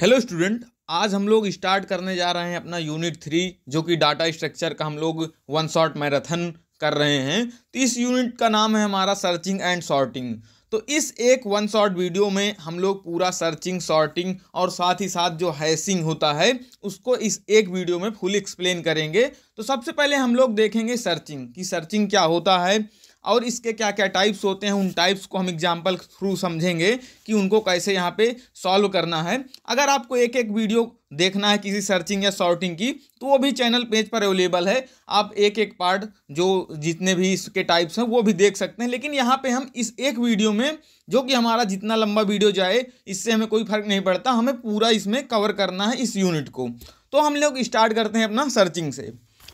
Hello student, आज हम लोग स्टार्ट करने जा रहे हैं अपना यूनिट 3, जो कि डाटा स्ट्रक्चर का हम लोग वन शॉट मैराथन कर रहे हैं। तो इस यूनिट का नाम है हमारा सर्चिंग एंड सॉर्टिंग। तो इस एक वन शॉट वीडियो में हम लोग पूरा सर्चिंग, सॉर्टिंग और साथ ही साथ जो हैशिंग होता है उसको इस एक वीडियो में फुल एक्सप्लेन करेंगे। तो सबसे पहले हम लोग देखेंगे सर्चिंग कि सर्चिंग क्या होता है और इसके क्या क्या टाइप्स होते हैं। उन टाइप्स को हम एग्जाम्पल थ्रू समझेंगे कि उनको कैसे यहाँ पे सॉल्व करना है। अगर आपको एक एक वीडियो देखना है किसी सर्चिंग या सॉर्टिंग की तो वो भी चैनल पेज पर अवेलेबल है। आप एक एक पार्ट जो जितने भी इसके टाइप्स हैं वो भी देख सकते हैं, लेकिन यहाँ पे हम इस एक वीडियो में, जो कि हमारा जितना लंबा वीडियो जाए इससे हमें कोई फर्क नहीं पड़ता, हमें पूरा इसमें कवर करना है इस यूनिट को। तो हम लोग स्टार्ट करते हैं अपना सर्चिंग से।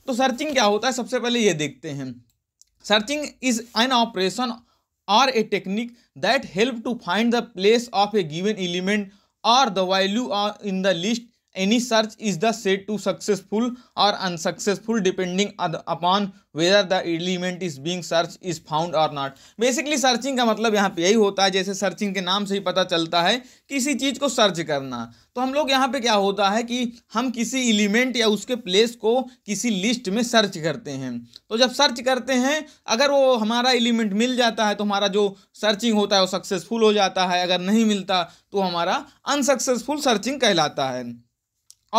तो सर्चिंग क्या होता है सबसे पहले ये देखते हैं। Searching is an operation or a technique that helps to find the place of a given element or the value in the list. Any search is said to be successful or unsuccessful depending upon whether the element is being searched is found or not. Basically searching का मतलब यहाँ पे यही होता है, जैसे searching के नाम से ही पता चलता है किसी चीज़ को सर्च करना। तो हम लोग यहाँ पे क्या होता है कि हम किसी एलिमेंट या उसके प्लेस को किसी लिस्ट में सर्च करते हैं। तो जब सर्च करते हैं, अगर वो हमारा एलिमेंट मिल जाता है तो हमारा जो सर्चिंग होता है वो सक्सेसफुल हो जाता है, अगर नहीं मिलता तो हमारा अनसक्सेसफुल सर्चिंग कहलाता है।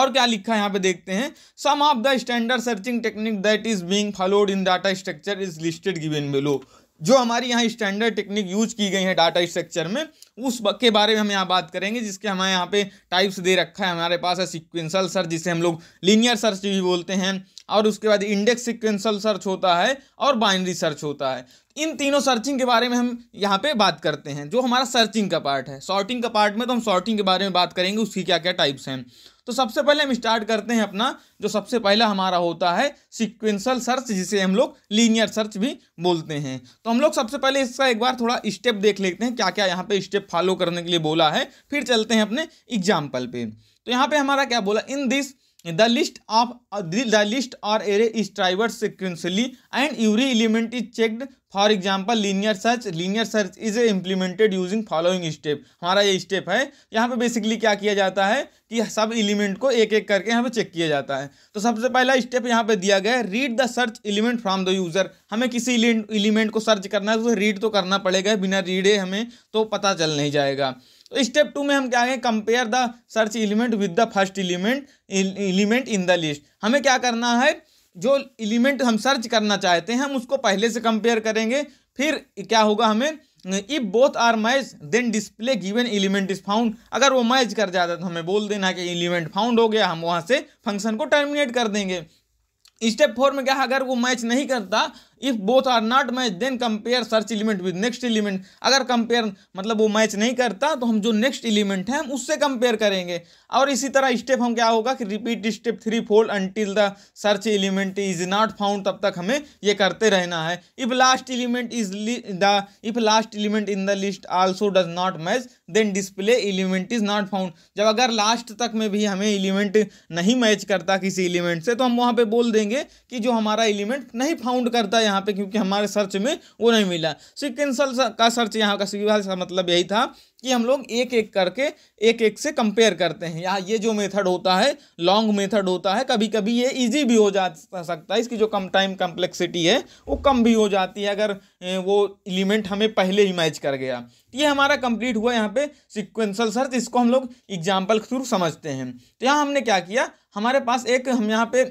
और क्या लिखा है यहाँ पे देखते हैं, some of the standard searching technique that is being followed in data structure is listed given below. जो हमारी यहाँ स्टैंडर्ड टेक्निक यूज की गई है डाटा स्ट्रक्चर में उस के बारे में हम यहाँ बात करेंगे, जिसके हमारे यहाँ पे टाइप्स दे रखा है। हमारे पास है सीक्वेंशियल सर्च, जिसे हम लोग लीनियर सर्च भी बोलते हैं, और उसके बाद इंडेक्स सीक्वेंशियल सर्च होता है और बाइनरी सर्च होता है। इन तीनों सर्चिंग के बारे में हम यहाँ पे बात करते हैं, जो हमारा सर्चिंग का पार्ट है। सॉर्टिंग का पार्ट में तो हम सॉर्टिंग के बारे में बात करेंगे, उसकी क्या क्या टाइप्स हैं। तो सबसे पहले हम स्टार्ट करते हैं अपना, जो सबसे पहला हमारा होता है सीक्वेंशियल सर्च, जिसे हम लोग लीनियर सर्च भी बोलते हैं। तो हम लोग सबसे पहले इसका एक बार थोड़ा स्टेप देख लेते हैं, क्या क्या यहाँ पे स्टेप फॉलो करने के लिए बोला है, फिर चलते हैं अपने एग्जाम्पल पे। तो यहाँ पे हमारा क्या बोला, in this the list or array is traversed sequentially and every element is checked. For example linear search is implemented using following step. हमारा ये स्टेप है। यहाँ पे बेसिकली क्या किया जाता है कि सब एलिमेंट को एक एक करके यहाँ पे चेक किया जाता है। तो सबसे पहला स्टेप यहाँ पे दिया गया है, read the search element from the user. हमें किसी एलिमेंट को सर्च करना है तो रीड तो करना पड़ेगा, बिना रीडे हमें तो पता चल नहीं जाएगा। तो स्टेप 2 में हम क्या कहें, compare the search element with the first element in the list. हमें क्या करना है, जो एलिमेंट हम सर्च करना चाहते हैं हम उसको पहले से कंपेयर करेंगे। फिर क्या होगा हमें, if both are match then display given element is found. अगर वो मैच कर जाता है तो हमें बोल देना कि एलिमेंट फाउंड हो गया, हम वहां से फंक्शन को टर्मिनेट कर देंगे। स्टेप 4 में क्या, अगर वो मैच नहीं करता, if both are not match then compare search element with next element. अगर कंपेयर मतलब वो मैच नहीं करता तो हम जो नेक्स्ट एलिमेंट है हम उससे कंपेयर करेंगे। और इसी तरह स्टेप हम क्या होगा कि repeat step 3 fold until the search element is not found. तब तक हमें ये करते रहना है। If last element in the list also does not match then display element is not found. जब अगर लास्ट तक में भी हमें एलिमेंट नहीं मैच करता किसी एलिमेंट से तो हम वहाँ पर बोल देंगे कि जो हमारा एलिमेंट नहीं फाउंड करता है यहाँ पे, क्योंकि हमारे सर्च में वो नहीं मिला। सीक्वेंशियल का सर्च यहाँ का मतलब यही था कि हम लोग एक एक करके एक एक से कंपेयर करते हैं। यहाँ ये जो मेथड होता है लॉन्ग मेथड होता है, कभी कभी ये इजी भी हो जा सकता है। इसकी जो कम टाइम कम्प्लेक्सिटी है वो कम भी हो जाती है अगर वो एलिमेंट हमें पहले ही मैच कर गया। ये हमारा कंप्लीट हुआ यहाँ पे सीक्वेंशियल सर्च, इसको हम लोग एग्जाम्पल के थ्रू समझते हैं। तो यहाँ हमने क्या किया, हमारे पास एक हम यहाँ पे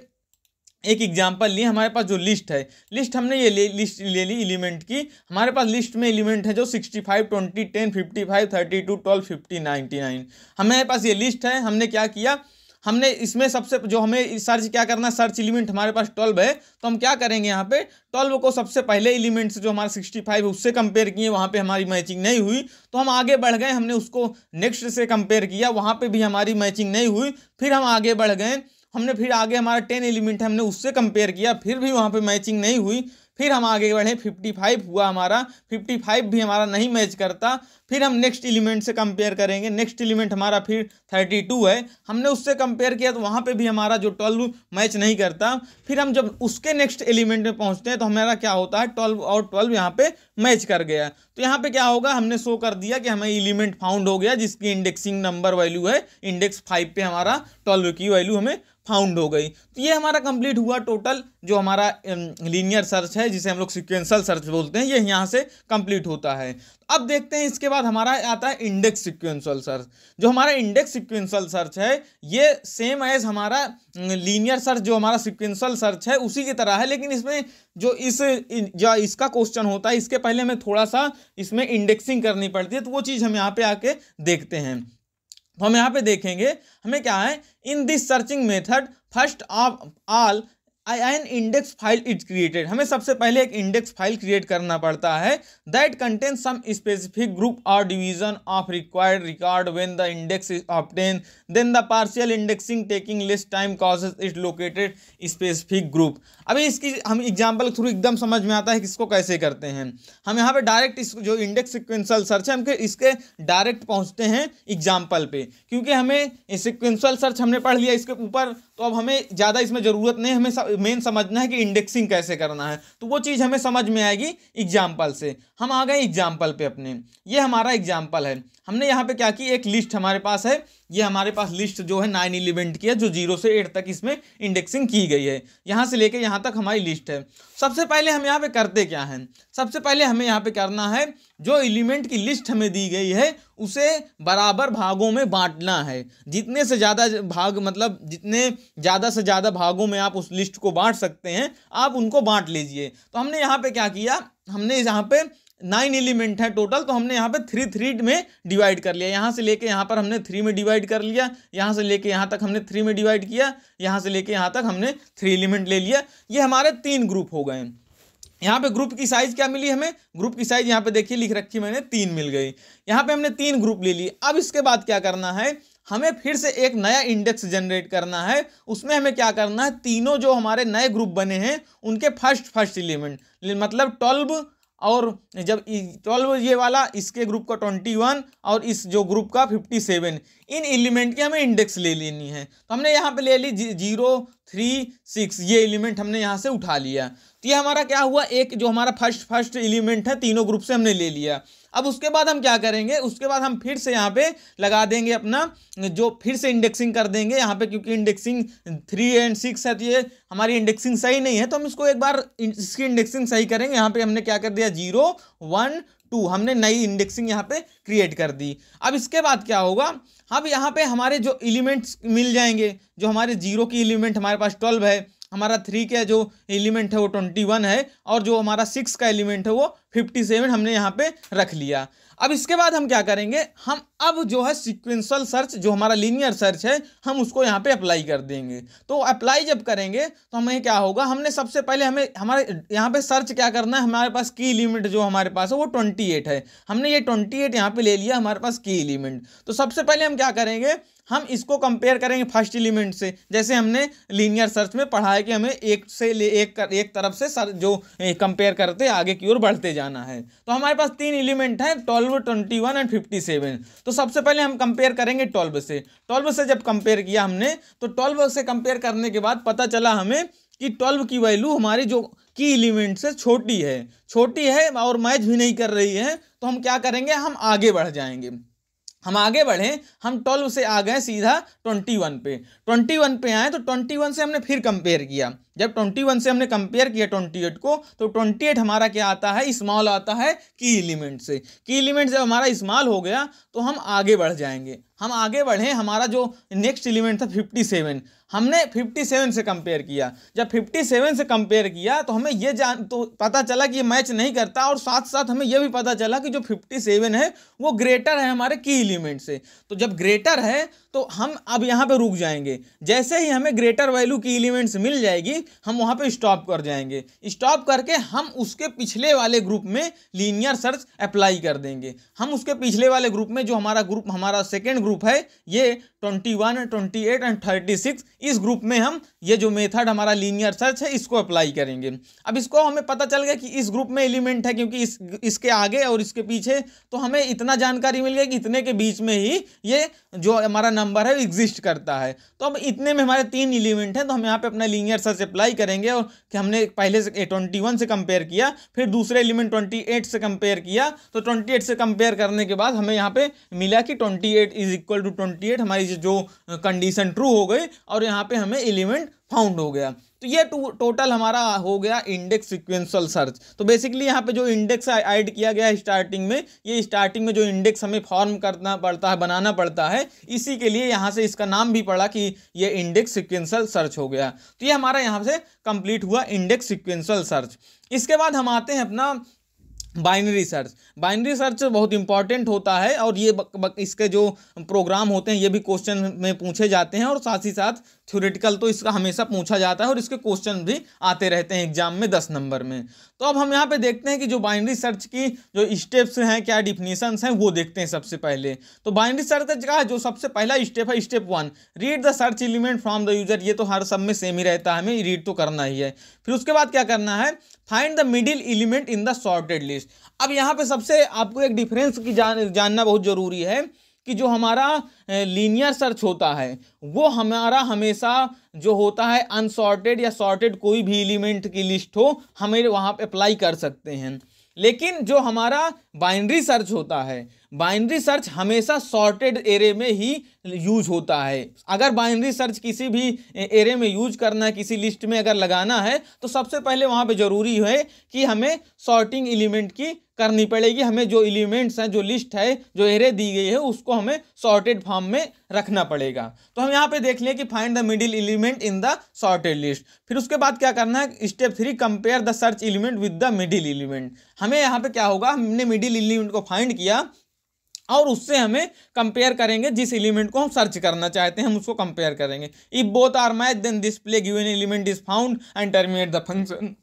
एक एग्जाम्पल लिए। हमारे पास जो लिस्ट है, लिस्ट हमने ये लिस्ट ले ली एलिमेंट की। हमारे पास लिस्ट में एलिमेंट है जो 65, 20, 10, 55, 32, 12, 50, 99। हमारे पास ये लिस्ट है। हमने क्या किया, हमने इसमें सबसे जो हमें सर्च क्या करना, सर्च एलिमेंट हमारे पास 12 है, तो हम क्या करेंगे यहाँ पे 12 को सबसे पहले एलिमेंट से जो हमारा 65 उससे कंपेयर किए, वहाँ पे हमारी मैचिंग नहीं हुई तो हम आगे बढ़ गए। हमने उसको नेक्स्ट से कंपेयर किया, वहाँ पे भी हमारी मैचिंग नहीं हुई, फिर हम आगे बढ़ गए। हमने फिर आगे हमारा 10 एलिमेंट है, हमने उससे कंपेयर किया, फिर भी वहाँ पे मैचिंग नहीं हुई। फिर हम आगे बढ़े 55 हुआ हमारा, 55 भी हमारा नहीं मैच करता, फिर हम नेक्स्ट एलिमेंट से कंपेयर करेंगे। नेक्स्ट एलिमेंट हमारा फिर 32 है, हमने उससे कंपेयर किया तो वहाँ पे भी हमारा जो 12 मैच नहीं करता। फिर हम जब उसके नेक्स्ट एलिमेंट में पहुँचते हैं तो हमारा क्या होता है, 12 और 12 यहाँ पे मैच कर गया। तो यहाँ पे क्या होगा, हमने शो कर दिया कि हमें एलिमेंट फाउंड हो गया जिसकी इंडेक्सिंग नंबर वैल्यू है इंडेक्स 5 पे हमारा 12 की वैल्यू हमें फाउंड हो गई। तो ये हमारा कंप्लीट हुआ टोटल जो हमारा लीनियर सर्च है जिसे हम लोग सीक्वेंशियल सर्च बोलते हैं, ये यहाँ से कंप्लीट होता है। अब देखते हैं इसके बाद हमारा आता है इंडेक्स सीक्वेंशियल सर्च। जो हमारा इंडेक्स सीक्वेंशियल सर्च है ये सेम एज हमारा लीनियर सर्च जो हमारा सीक्वेंशियल सर्च है उसी की तरह है, लेकिन इसमें जो इसका क्वेश्चन होता है इसके पहले हमें थोड़ा सा इसमें इंडेक्सिंग करनी पड़ती है, तो वो चीज़ हम यहाँ पर आके देखते हैं। तो हम यहाँ पे देखेंगे हमें क्या है, in this searching method first of all an index file is created. हमें सबसे पहले एक इंडेक्स फाइल क्रिएट करना पड़ता है that contain some specific group और division of required record when the index is obtain then the partial indexing taking less time causes it located specific group. अभी इसकी हम एग्जाम्पल के थ्रू एकदम समझ में आता है कि इसको कैसे करते हैं। हम यहाँ पे डायरेक्ट इस जो इंडेक्स सिक्वेंशियल सर्च है हम इसके डायरेक्ट पहुँचते हैं एग्जाम्पल पे, क्योंकि हमें सिक्वेंशियल सर्च हमने पढ़ लिया इसके ऊपर, तो अब हमें ज़्यादा इसमें ज़रूरत नहीं, हमें मेन समझना है कि इंडेक्सिंग कैसे करना है, तो वो चीज़ हमें समझ में आएगी एग्जाम्पल से। हम आ गए एग्जाम्पल पे अपने, ये हमारा एग्जाम्पल है। हमने यहाँ पे क्या की, एक लिस्ट हमारे पास है, ये हमारे पास लिस्ट जो है 9 एलिमेंट की है जो 0 से 8 तक इसमें इंडेक्सिंग की गई है, यहाँ से लेके यहाँ तक हमारी लिस्ट है। सबसे पहले हम यहाँ पे करते क्या हैं, सबसे पहले हमें यहाँ पे करना है जो एलिमेंट की लिस्ट हमें दी गई है उसे बराबर भागों में बांटना है। जितने से ज़्यादा भाग, मतलब जितने ज़्यादा से ज़्यादा भागों में आप उस लिस्ट को बांट सकते हैं आप उनको बांट लीजिए। तो हमने यहाँ पे क्या किया, हमने यहाँ पे 9 एलिमेंट है टोटल, तो हमने यहाँ पे 3-3 में डिवाइड कर लिया, यहाँ से लेके यहाँ पर हमने 3 में डिवाइड कर लिया, यहाँ से लेके यहाँ तक हमने 3 में डिवाइड किया, यहाँ से लेके यहाँ तक हमने 3 एलिमेंट ले लिया। ये हमारे 3 ग्रुप हो गए। यहाँ पे ग्रुप की साइज़ क्या मिली हमें, ग्रुप की साइज़ यहाँ पे देखिए लिख रखी मैंने 3 मिल गई, यहाँ पे हमने 3 ग्रुप ले लिए। अब इसके बाद क्या करना है, हमें फिर से एक नया इंडेक्स जनरेट करना है, उसमें हमें क्या करना है, तीनों जो हमारे नए ग्रुप बने हैं उनके फर्स्ट एलिमेंट, मतलब 12 और जब 12 ये वाला, इसके ग्रुप का 21 और इस जो ग्रुप का 57, इन एलिमेंट की हमें इंडेक्स ले लेनी है। तो हमने यहाँ पे ले ली 0, 3, 6, ये एलिमेंट हमने यहाँ से उठा लिया। तो ये हमारा क्या हुआ, एक जो हमारा फर्स्ट एलिमेंट है तीनों ग्रुप से हमने ले लिया। अब उसके बाद हम क्या करेंगे, उसके बाद हम फिर से यहाँ पे लगा देंगे अपना जो, फिर से इंडेक्सिंग कर देंगे यहाँ पे, क्योंकि इंडेक्सिंग 3 और 6 है तो ये हमारी इंडेक्सिंग सही नहीं है, तो हम इसको एक बार इसकी इंडेक्सिंग सही करेंगे। यहाँ पे हमने क्या कर दिया, 0, 1, 2 हमने नई इंडेक्सिंग यहाँ पे क्रिएट कर दी। अब इसके बाद क्या होगा, अब यहाँ पे हमारे जो एलिमेंट्स मिल जाएंगे, जो हमारे 0 की एलिमेंट हमारे पास 12 है, हमारा 3 का जो एलिमेंट है वो 21 है, और जो हमारा 6 का एलिमेंट है वो 57 हमने यहाँ पे रख लिया। अब इसके बाद हम क्या करेंगे, हम अब जो है सीक्वेंशियल सर्च जो हमारा लीनियर सर्च है हम उसको यहाँ पे अप्लाई कर देंगे। तो अप्लाई जब करेंगे तो हमें क्या होगा, हमने सबसे पहले हमें हमारे यहाँ पे सर्च क्या करना है, हमारे पास की एलिमेंट जो हमारे पास है वो 28 है, हमने ये 28 यहाँ पे ले लिया, हमारे पास की एलिमेंट। तो सबसे पहले हम क्या करेंगे, हम इसको कंपेयर करेंगे फर्स्ट एलिमेंट से, जैसे हमने लीनियर सर्च में पढ़ा है कि हमें एक तरफ से जो कंपेयर करते आगे की ओर बढ़ते जाना है। तो हमारे पास 3 एलिमेंट हैं, 12, 21 और 57। तो सबसे पहले हम कंपेयर करेंगे 12 से। 12 से जब कंपेयर किया हमने, तो 12 से कंपेयर करने के बाद पता चला हमें कि 12 की वैल्यू हमारी जो की एलिमेंट से छोटी है और मैच भी नहीं कर रही है। तो हम क्या करेंगे, हम आगे बढ़ जाएंगे, हम आगे बढ़ें, हम 12 से आ गए सीधा 21 पे। 21 पे आए तो 21 से हमने फिर कंपेयर किया, जब 21 से हमने कंपेयर किया 28 को, तो 28 हमारा क्या आता है, स्मॉल आता है की एलिमेंट से। की एलिमेंट जब हमारा स्मॉल हो गया तो हम आगे बढ़ जाएंगे, हम आगे बढ़े, हमारा जो नेक्स्ट एलिमेंट था 57, हमने 57 से कंपेयर किया। जब 57 से कंपेयर किया तो हमें ये तो पता चला कि ये मैच नहीं करता, और साथ साथ हमें यह भी पता चला कि जो 57 है वो ग्रेटर है हमारे की एलिमेंट से। तो जब ग्रेटर है तो हम अब यहाँ पे रुक जाएंगे, जैसे ही हमें ग्रेटर वैल्यू की एलिमेंट्स मिल जाएगी हम वहाँ पे स्टॉप कर जाएंगे। स्टॉप करके हम उसके पिछले वाले ग्रुप में लीनियर सर्च अप्लाई कर देंगे। हम उसके पिछले वाले ग्रुप में जो हमारा सेकेंड ग्रुप ग्रुप है ये 21, 28 एंड 36, इस ग्रुप में हम ये जो मेथड हमारा लीनियर सर्च है इसको अप्लाई करेंगे। अब इसको हमें पता चल गया कि इस ग्रुप में एलिमेंट है क्योंकि इसके आगे और इसके पीछे, तो हमें इतना जानकारी मिल गया कि इतने के बीच में ही ये जो हमारा नंबर है एग्जिस्ट करता है। तो अब इतने में हमारे 3 एलिमेंट हैं, तो हम यहाँ पर अपना लीनियर सर्च अप्लाई करेंगे। और कि हमने पहले से 21 से कंपेयर किया, फिर दूसरे एलिमेंट 28 से कंपेयर किया, तो 28 से कंपेयर करने के बाद हमें यहाँ पे मिला कि 28 इज इक्वल टू 28, हमारी जो कंडीशन ट्रू हो गई और यहाँ पे हमें एलिमेंट फाउंड हो गया। तो ये टोटल हमारा हो गया इंडेक्स सीक्वेंशियल सर्च। तो बेसिकली यहाँ पे जो इंडेक्स ऐड किया गया है स्टार्टिंग में, ये स्टार्टिंग में जो इंडेक्स हमें फॉर्म करना पड़ता है, बनाना पड़ता है, इसी के लिए यहाँ से इसका नाम भी पड़ा कि ये इंडेक्स सीक्वेंशियल सर्च हो गया। तो ये हमारा यहाँ से कंप्लीट हुआ इंडेक्स सीक्वेंशियल सर्च। इसके बाद हम आते हैं अपना बाइनरी सर्च। बाइनरी सर्च बहुत इंपॉर्टेंट होता है और ये इसके जो प्रोग्राम होते हैं ये भी क्वेश्चन में पूछे जाते हैं और साथ ही साथ थ्योरेटिकल तो इसका हमेशा पूछा जाता है और इसके क्वेश्चन भी आते रहते हैं एग्जाम में 10 नंबर में। तो अब हम यहाँ पे देखते हैं कि जो बाइनरी सर्च की जो स्टेप्स हैं, क्या डिफिनेशंस हैं, वो देखते हैं। सबसे पहले तो बाइनरी सर्च का जो सबसे पहला स्टेप है, step 1 read the search element from the user. ये तो हर सब में सेम ही रहता है, हमें रीड तो करना ही है। फिर उसके बाद क्या करना है, find the middle element in the sorted list. अब यहाँ पे सबसे आपको एक डिफरेंस की जानना बहुत ज़रूरी है कि जो हमारा लीनियर सर्च होता है वो हमारा हमेशा जो होता है अनसॉर्टेड या सॉर्टेड कोई भी एलिमेंट की लिस्ट हो, हमें वहाँ पे अप्लाई कर सकते हैं। लेकिन जो हमारा बाइनरी सर्च होता है, बाइनरी सर्च हमेशा सॉर्टेड एरे में ही यूज होता है। अगर बाइनरी सर्च किसी भी एरे में यूज करना है, किसी लिस्ट में अगर लगाना है, तो सबसे पहले वहाँ पे ज़रूरी है कि हमें सॉर्टिंग एलिमेंट की करनी पड़ेगी। हमें जो एलिमेंट्स हैं, जो लिस्ट है, जो एरे दी गई है, उसको हमें सॉर्टेड फॉर्म में रखना पड़ेगा। तो हम यहाँ पे देख लें कि find the middle element in the sorted list. फिर उसके बाद क्या करना है, step 3 compare the search element with the middle element. हमें यहाँ पे क्या होगा, हमने मिडिल एलिमेंट को फाइंड किया और उससे हमें कंपेयर करेंगे, जिस एलिमेंट को हम सर्च करना चाहते हैं हम उसको कंपेयर करेंगे। If both are match then display given element is found and terminate the function.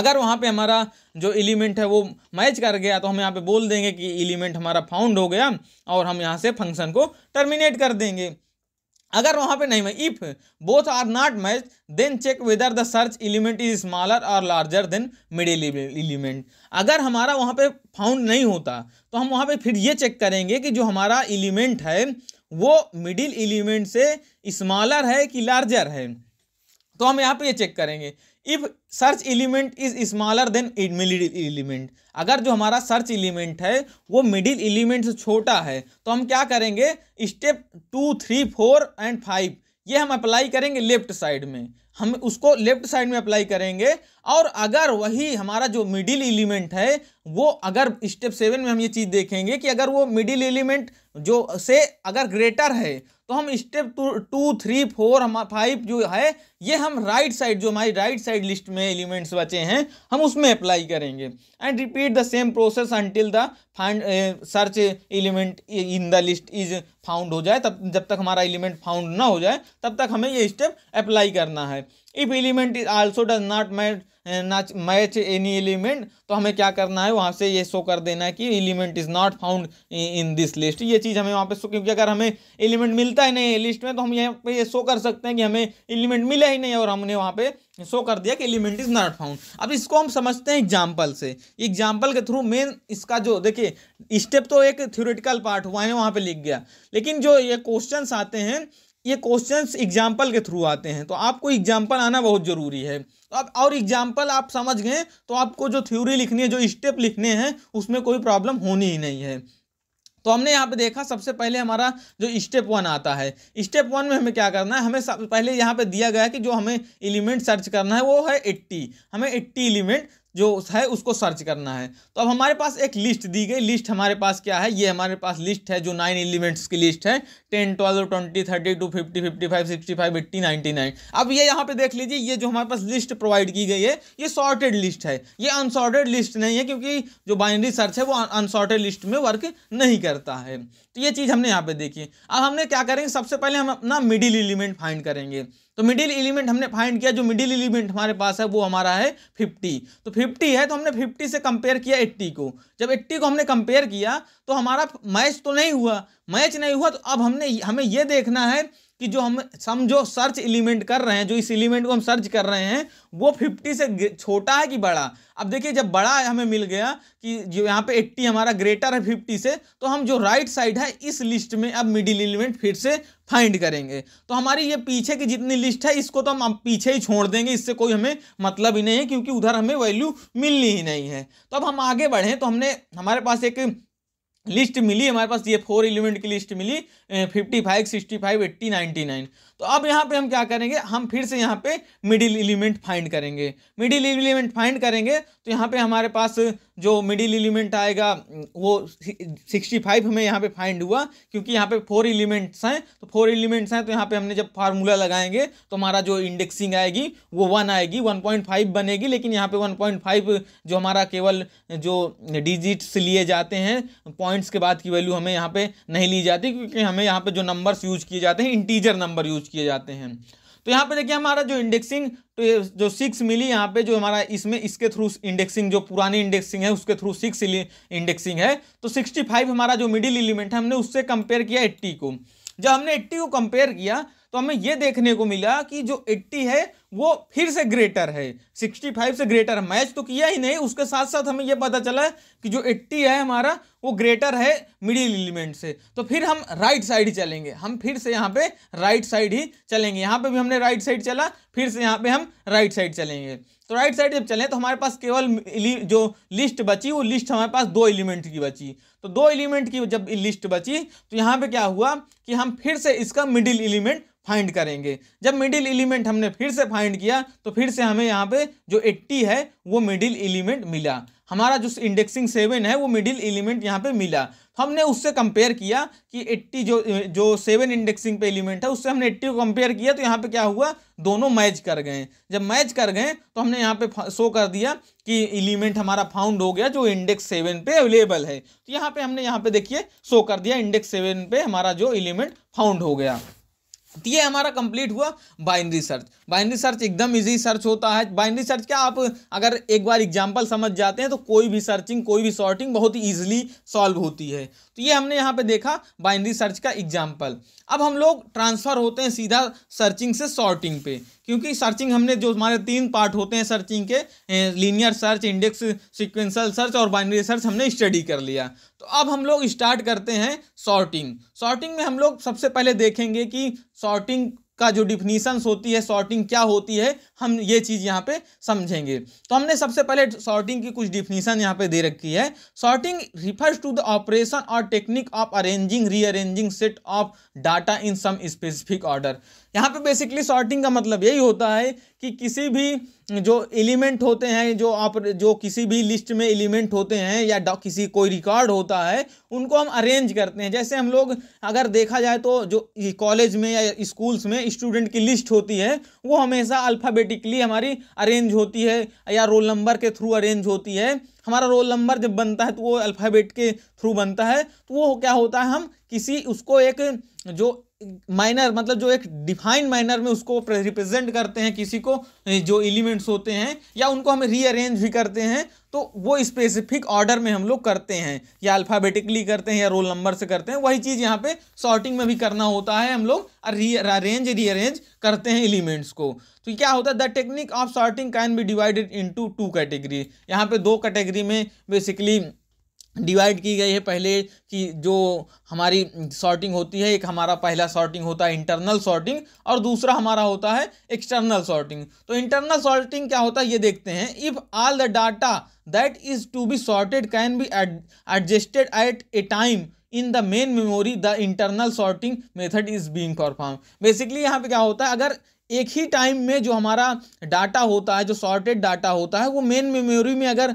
अगर वहाँ पे हमारा जो एलिमेंट है वो मैच कर गया तो हम यहाँ पे बोल देंगे कि एलिमेंट हमारा फाउंड हो गया और हम यहाँ से फंक्शन को टर्मिनेट कर देंगे। अगर वहाँ पे नहीं, मैं if both are not match then check whether the search element is smaller और लार्जर देन मिडिल एलिमेंट। अगर हमारा वहाँ पे फाउंड नहीं होता तो हम वहाँ पे फिर ये चेक करेंगे कि जो हमारा एलिमेंट है वो मिडिल एलिमेंट से स्मॉलर है कि लार्जर है। तो हम यहाँ पे ये चेक करेंगे, if search element is smaller than middle element. अगर जो हमारा सर्च एलिमेंट है वो मिडिल एलिमेंट से छोटा है तो हम क्या करेंगे, स्टेप 2, 3, 4 एंड 5 ये हम अप्लाई करेंगे लेफ्ट साइड में। हम उसको लेफ्ट साइड में अप्लाई करेंगे और अगर वही हमारा जो मिडिल एलिमेंट है वो, अगर स्टेप 7 में हम ये चीज़ देखेंगे कि अगर वो मिडिल एलिमेंट जो से अगर ग्रेटर है तो हम स्टेप 2, 3, 4, 5 जो है ये हम राइट साइड, जो हमारी राइट साइड लिस्ट में एलिमेंट्स बचे हैं, हम उसमें अप्लाई करेंगे। And repeat the same process until the find search element in the list is found हो जाए। तब जब तक हमारा एलिमेंट फाउंड ना हो जाए तब तक हमें ये स्टेप अप्लाई करना है। If element is also does not match any element, तो हमें क्या करना है, वहाँ से ये शो कर देना है कि element is not found in this list. ये चीज़ हमें वहाँ पे शो, क्योंकि अगर हमें एलिमेंट मिलता ही नहीं है लिस्ट में तो हम यहाँ पे ये शो कर सकते हैं कि हमें एलिमेंट मिला ही नहीं और हमने वहाँ पे शो कर दिया कि एलिमेंट इज़ नॉट फाउंड। अब इसको हम समझते हैं एग्जाम्पल से। एग्जाम्पल के थ्रू मेन इसका जो, देखिए स्टेप तो एक थ्योरेटिकल पार्ट हुआ है, वहाँ पर लिख गया, लेकिन जो ये क्वेश्चन आते हैं, ये क्वेश्चंस एग्जाम्पल के थ्रू आते हैं, तो आपको एग्जाम्पल आना बहुत ज़रूरी है। तो अब और एग्जाम्पल आप समझ गए तो आपको जो थ्योरी लिखनी है, जो स्टेप लिखने हैं, उसमें कोई प्रॉब्लम होनी ही नहीं है। तो हमने यहाँ पे देखा, सबसे पहले हमारा जो स्टेप 1 आता है, स्टेप 1 में हमें क्या करना है, हमें सबसे पहले यहाँ पे दिया गया है कि जो हमें एलिमेंट सर्च करना है वो है 80। हमें 80 एलिमेंट जो है उसको सर्च करना है। तो अब हमारे पास एक लिस्ट दी गई, लिस्ट हमारे पास क्या है, ये हमारे पास लिस्ट है जो 9 एलिमेंट्स की लिस्ट है, 10, 12, 20, 32, 50, 55, 65, 80, 99। अब ये यहाँ पे देख लीजिए, ये जो हमारे पास लिस्ट प्रोवाइड की गई है ये सॉर्टेड लिस्ट है, ये अनसॉर्टेड लिस्ट नहीं है, क्योंकि जो बाइनरी सर्च है वो अनसॉर्टेड लिस्ट में वर्क नहीं करता है। तो ये चीज़ हमने यहाँ पर देखी। अब हमने क्या करेंगे, सबसे पहले हम अपना मिडिल एलिमेंट फाइंड करेंगे। तो मिडिल एलिमेंट हमने फाइंड किया, जो मिडिल एलिमेंट हमारे पास है वो हमारा है 50। तो 50 है तो हमने 50 से कंपेयर किया 80 को। जब 80 को हमने कंपेयर किया तो हमारा मैच तो नहीं हुआ, मैच नहीं हुआ तो अब हमें ये देखना है कि जो हम जो सर्च एलिमेंट कर रहे हैं, जो इस एलिमेंट को हम सर्च कर रहे हैं वो 50 से छोटा है कि बड़ा। अब देखिए जब बड़ा हमें मिल गया कि जो यहाँ पे 80 हमारा ग्रेटर है 50 से, तो हम जो राइट साइड है इस लिस्ट में अब मिडिल एलिमेंट फिर से फाइंड करेंगे। तो हमारी ये पीछे की जितनी लिस्ट है इसको तो हम पीछे ही छोड़ देंगे, इससे कोई हमें मतलब ही नहीं है क्योंकि उधर हमें वैल्यू मिलनी ही नहीं है। तो अब हम आगे बढ़ें तो हमारे पास एक लिस्ट मिली, हमारे पास ये 4 एलिमेंट की लिस्ट मिली 55, 65, 80, 99। तो अब यहाँ पे हम क्या करेंगे, हम फिर से यहाँ पे मिडिल एलिमेंट फाइंड करेंगे। मिडिल एलिमेंट फाइंड करेंगे तो यहाँ पे हमारे पास जो मिडिल एलिमेंट आएगा वो 65 हमें यहाँ पे फाइंड हुआ, क्योंकि यहाँ पे 4 एलिमेंट्स हैं तो 4 एलिमेंट्स हैं तो यहाँ पे हमने जब फार्मूला लगाएंगे तो हमारा जो इंडेक्सिंग आएगी वो 1 आएगी, 1.5 बनेगी। लेकिन यहाँ पे 1.5 जो हमारा केवल जो डिजिट्स लिए जाते हैं, पॉइंट्स के बाद की वैल्यू हमें यहाँ पे नहीं ली जाती, क्योंकि हमें यहाँ पे जो नंबर्स यूज किए जाते हैं इंटीजर नंबर यूज किए जाते हैं। तो यहाँ पे देखिए हमारा जो इंडेक्सिंग तो जो 6 मिली यहाँ पे, जो हमारा इसमें इसके थ्रू इंडेक्सिंग जो पुरानी इंडेक्सिंग है उसके थ्रू 6 इंडेक्सिंग है। तो 65 हमारा जो मिडिल एलिमेंट है हमने उससे कंपेयर किया 80 को। जब हमने 80 को कंपेयर किया तो हमें यह देखने को मिला कि जो 80 है वो फिर से ग्रेटर है, 65 से ग्रेटर। मैच तो किया ही नहीं, उसके साथ साथ हमें यह पता चला कि जो 80 है हमारा वो ग्रेटर है मिडिल एलिमेंट से। तो फिर हम राइट साइड ही चलेंगे, हम फिर से यहाँ पे राइट साइड ही चलेंगे। यहाँ पे भी हमने राइट साइड चला, फिर से यहाँ पे हम राइट साइड चलेंगे। तो राइट साइड जब चलें तो हमारे पास केवल जो लिस्ट बची वो लिस्ट हमारे पास 2 एलिमेंट की बची। तो 2 एलिमेंट की जब लिस्ट बची तो यहाँ पे क्या हुआ कि हम फिर से इसका मिडिल एलिमेंट फाइंड करेंगे। जब मिडिल एलिमेंट हमने फिर से फाइंड किया तो फिर से हमें यहाँ पे जो 80 है वो मिडिल एलिमेंट मिला। हमारा जो इंडेक्सिंग 7 है वो मिडिल एलिमेंट यहाँ पे मिला। तो हमने उससे कंपेयर किया कि 80 जो 7 इंडेक्सिंग पे एलिमेंट है उससे हमने 80 को कंपेयर किया तो यहाँ पे क्या हुआ, दोनों मैच कर गए। जब मैच कर गए तो हमने यहाँ पे शो कर दिया कि एलिमेंट हमारा फाउंड हो गया जो इंडेक्स 7 पे अवेलेबल है। तो यहाँ पे हमने यहाँ पे देखिए शो कर दिया इंडेक्स 7 पे हमारा जो एलिमेंट फाउंड हो गया। तो ये हमारा कंप्लीट हुआ बाइनरी सर्च। बाइनरी सर्च एकदम इजी सर्च होता है। बाइनरी सर्च क्या, आप अगर एक बार एग्जांपल समझ जाते हैं तो कोई भी सर्चिंग, कोई भी सॉर्टिंग बहुत ही ईजिली सॉल्व होती है। तो ये हमने यहाँ पे देखा बाइनरी सर्च का एग्जांपल। अब हम लोग ट्रांसफ़र होते हैं सीधा सर्चिंग से सॉर्टिंग पे, क्योंकि सर्चिंग हमने जो हमारे 3 पार्ट होते हैं सर्चिंग के, linear search, index sequential search और बाइनरी सर्च, हमने स्टडी कर लिया। तो अब हम लोग स्टार्ट करते हैं सॉर्टिंग। सॉर्टिंग में हम लोग सबसे पहले देखेंगे कि सॉर्टिंग का जो डिफिनीशंस होती है, सॉर्टिंग क्या होती है, हम ये चीज़ यहाँ पे समझेंगे। तो हमने सबसे पहले सॉर्टिंग की कुछ डिफिनीशन यहाँ पे दे रखी है। Sorting refers to the operation और technique of arranging, rearranging set of data in some specific order. यहाँ पे बेसिकली सॉर्टिंग का मतलब यही होता है कि किसी भी जो एलिमेंट होते हैं, जो किसी भी लिस्ट में एलिमेंट होते हैं या किसी कोई रिकॉर्ड होता है, उनको हम अरेंज करते हैं। जैसे हम लोग अगर देखा जाए तो जो कॉलेज में या स्कूल्स में स्टूडेंट की लिस्ट होती है वो हमेशा अल्फ़ाबेटिकली हमारी अरेंज होती है या रोल नंबर के थ्रू अरेंज होती है। हमारा रोल नंबर जब बनता है तो वो अल्फ़ाबेट के थ्रू बनता है। तो वो क्या होता है, हम किसी उसको एक जो माइनर, मतलब जो एक डिफाइन माइनर में उसको रिप्रेजेंट करते हैं, किसी को जो एलिमेंट्स होते हैं या उनको हम रीअरेंज भी करते हैं तो वो स्पेसिफिक ऑर्डर में हम लोग करते हैं, या अल्फ़ाबेटिकली करते हैं या रोल नंबर से करते हैं। वही चीज़ यहाँ पे सॉर्टिंग में भी करना होता है, हम लोग रीअरेंज करते हैं एलिमेंट्स को। तो क्या होता है, the technique of sorting can be divided into 2 category. यहाँ पर 2 कैटेगरी में बेसिकली डिवाइड की गई है पहले कि जो हमारी सॉर्टिंग होती है। एक हमारा पहला सॉर्टिंग होता है इंटरनल सॉर्टिंग और दूसरा हमारा होता है एक्सटर्नल सॉर्टिंग। तो इंटरनल सॉर्टिंग क्या होता है ये देखते हैं। If all the data that is to be sorted can be adjusted at a time in the main memory, the internal sorting method is being perform. Basically यहाँ पे क्या होता है, अगर एक ही टाइम में जो हमारा डाटा होता है, जो सॉर्टेड डाटा होता है, वो मेन मेमोरी में अगर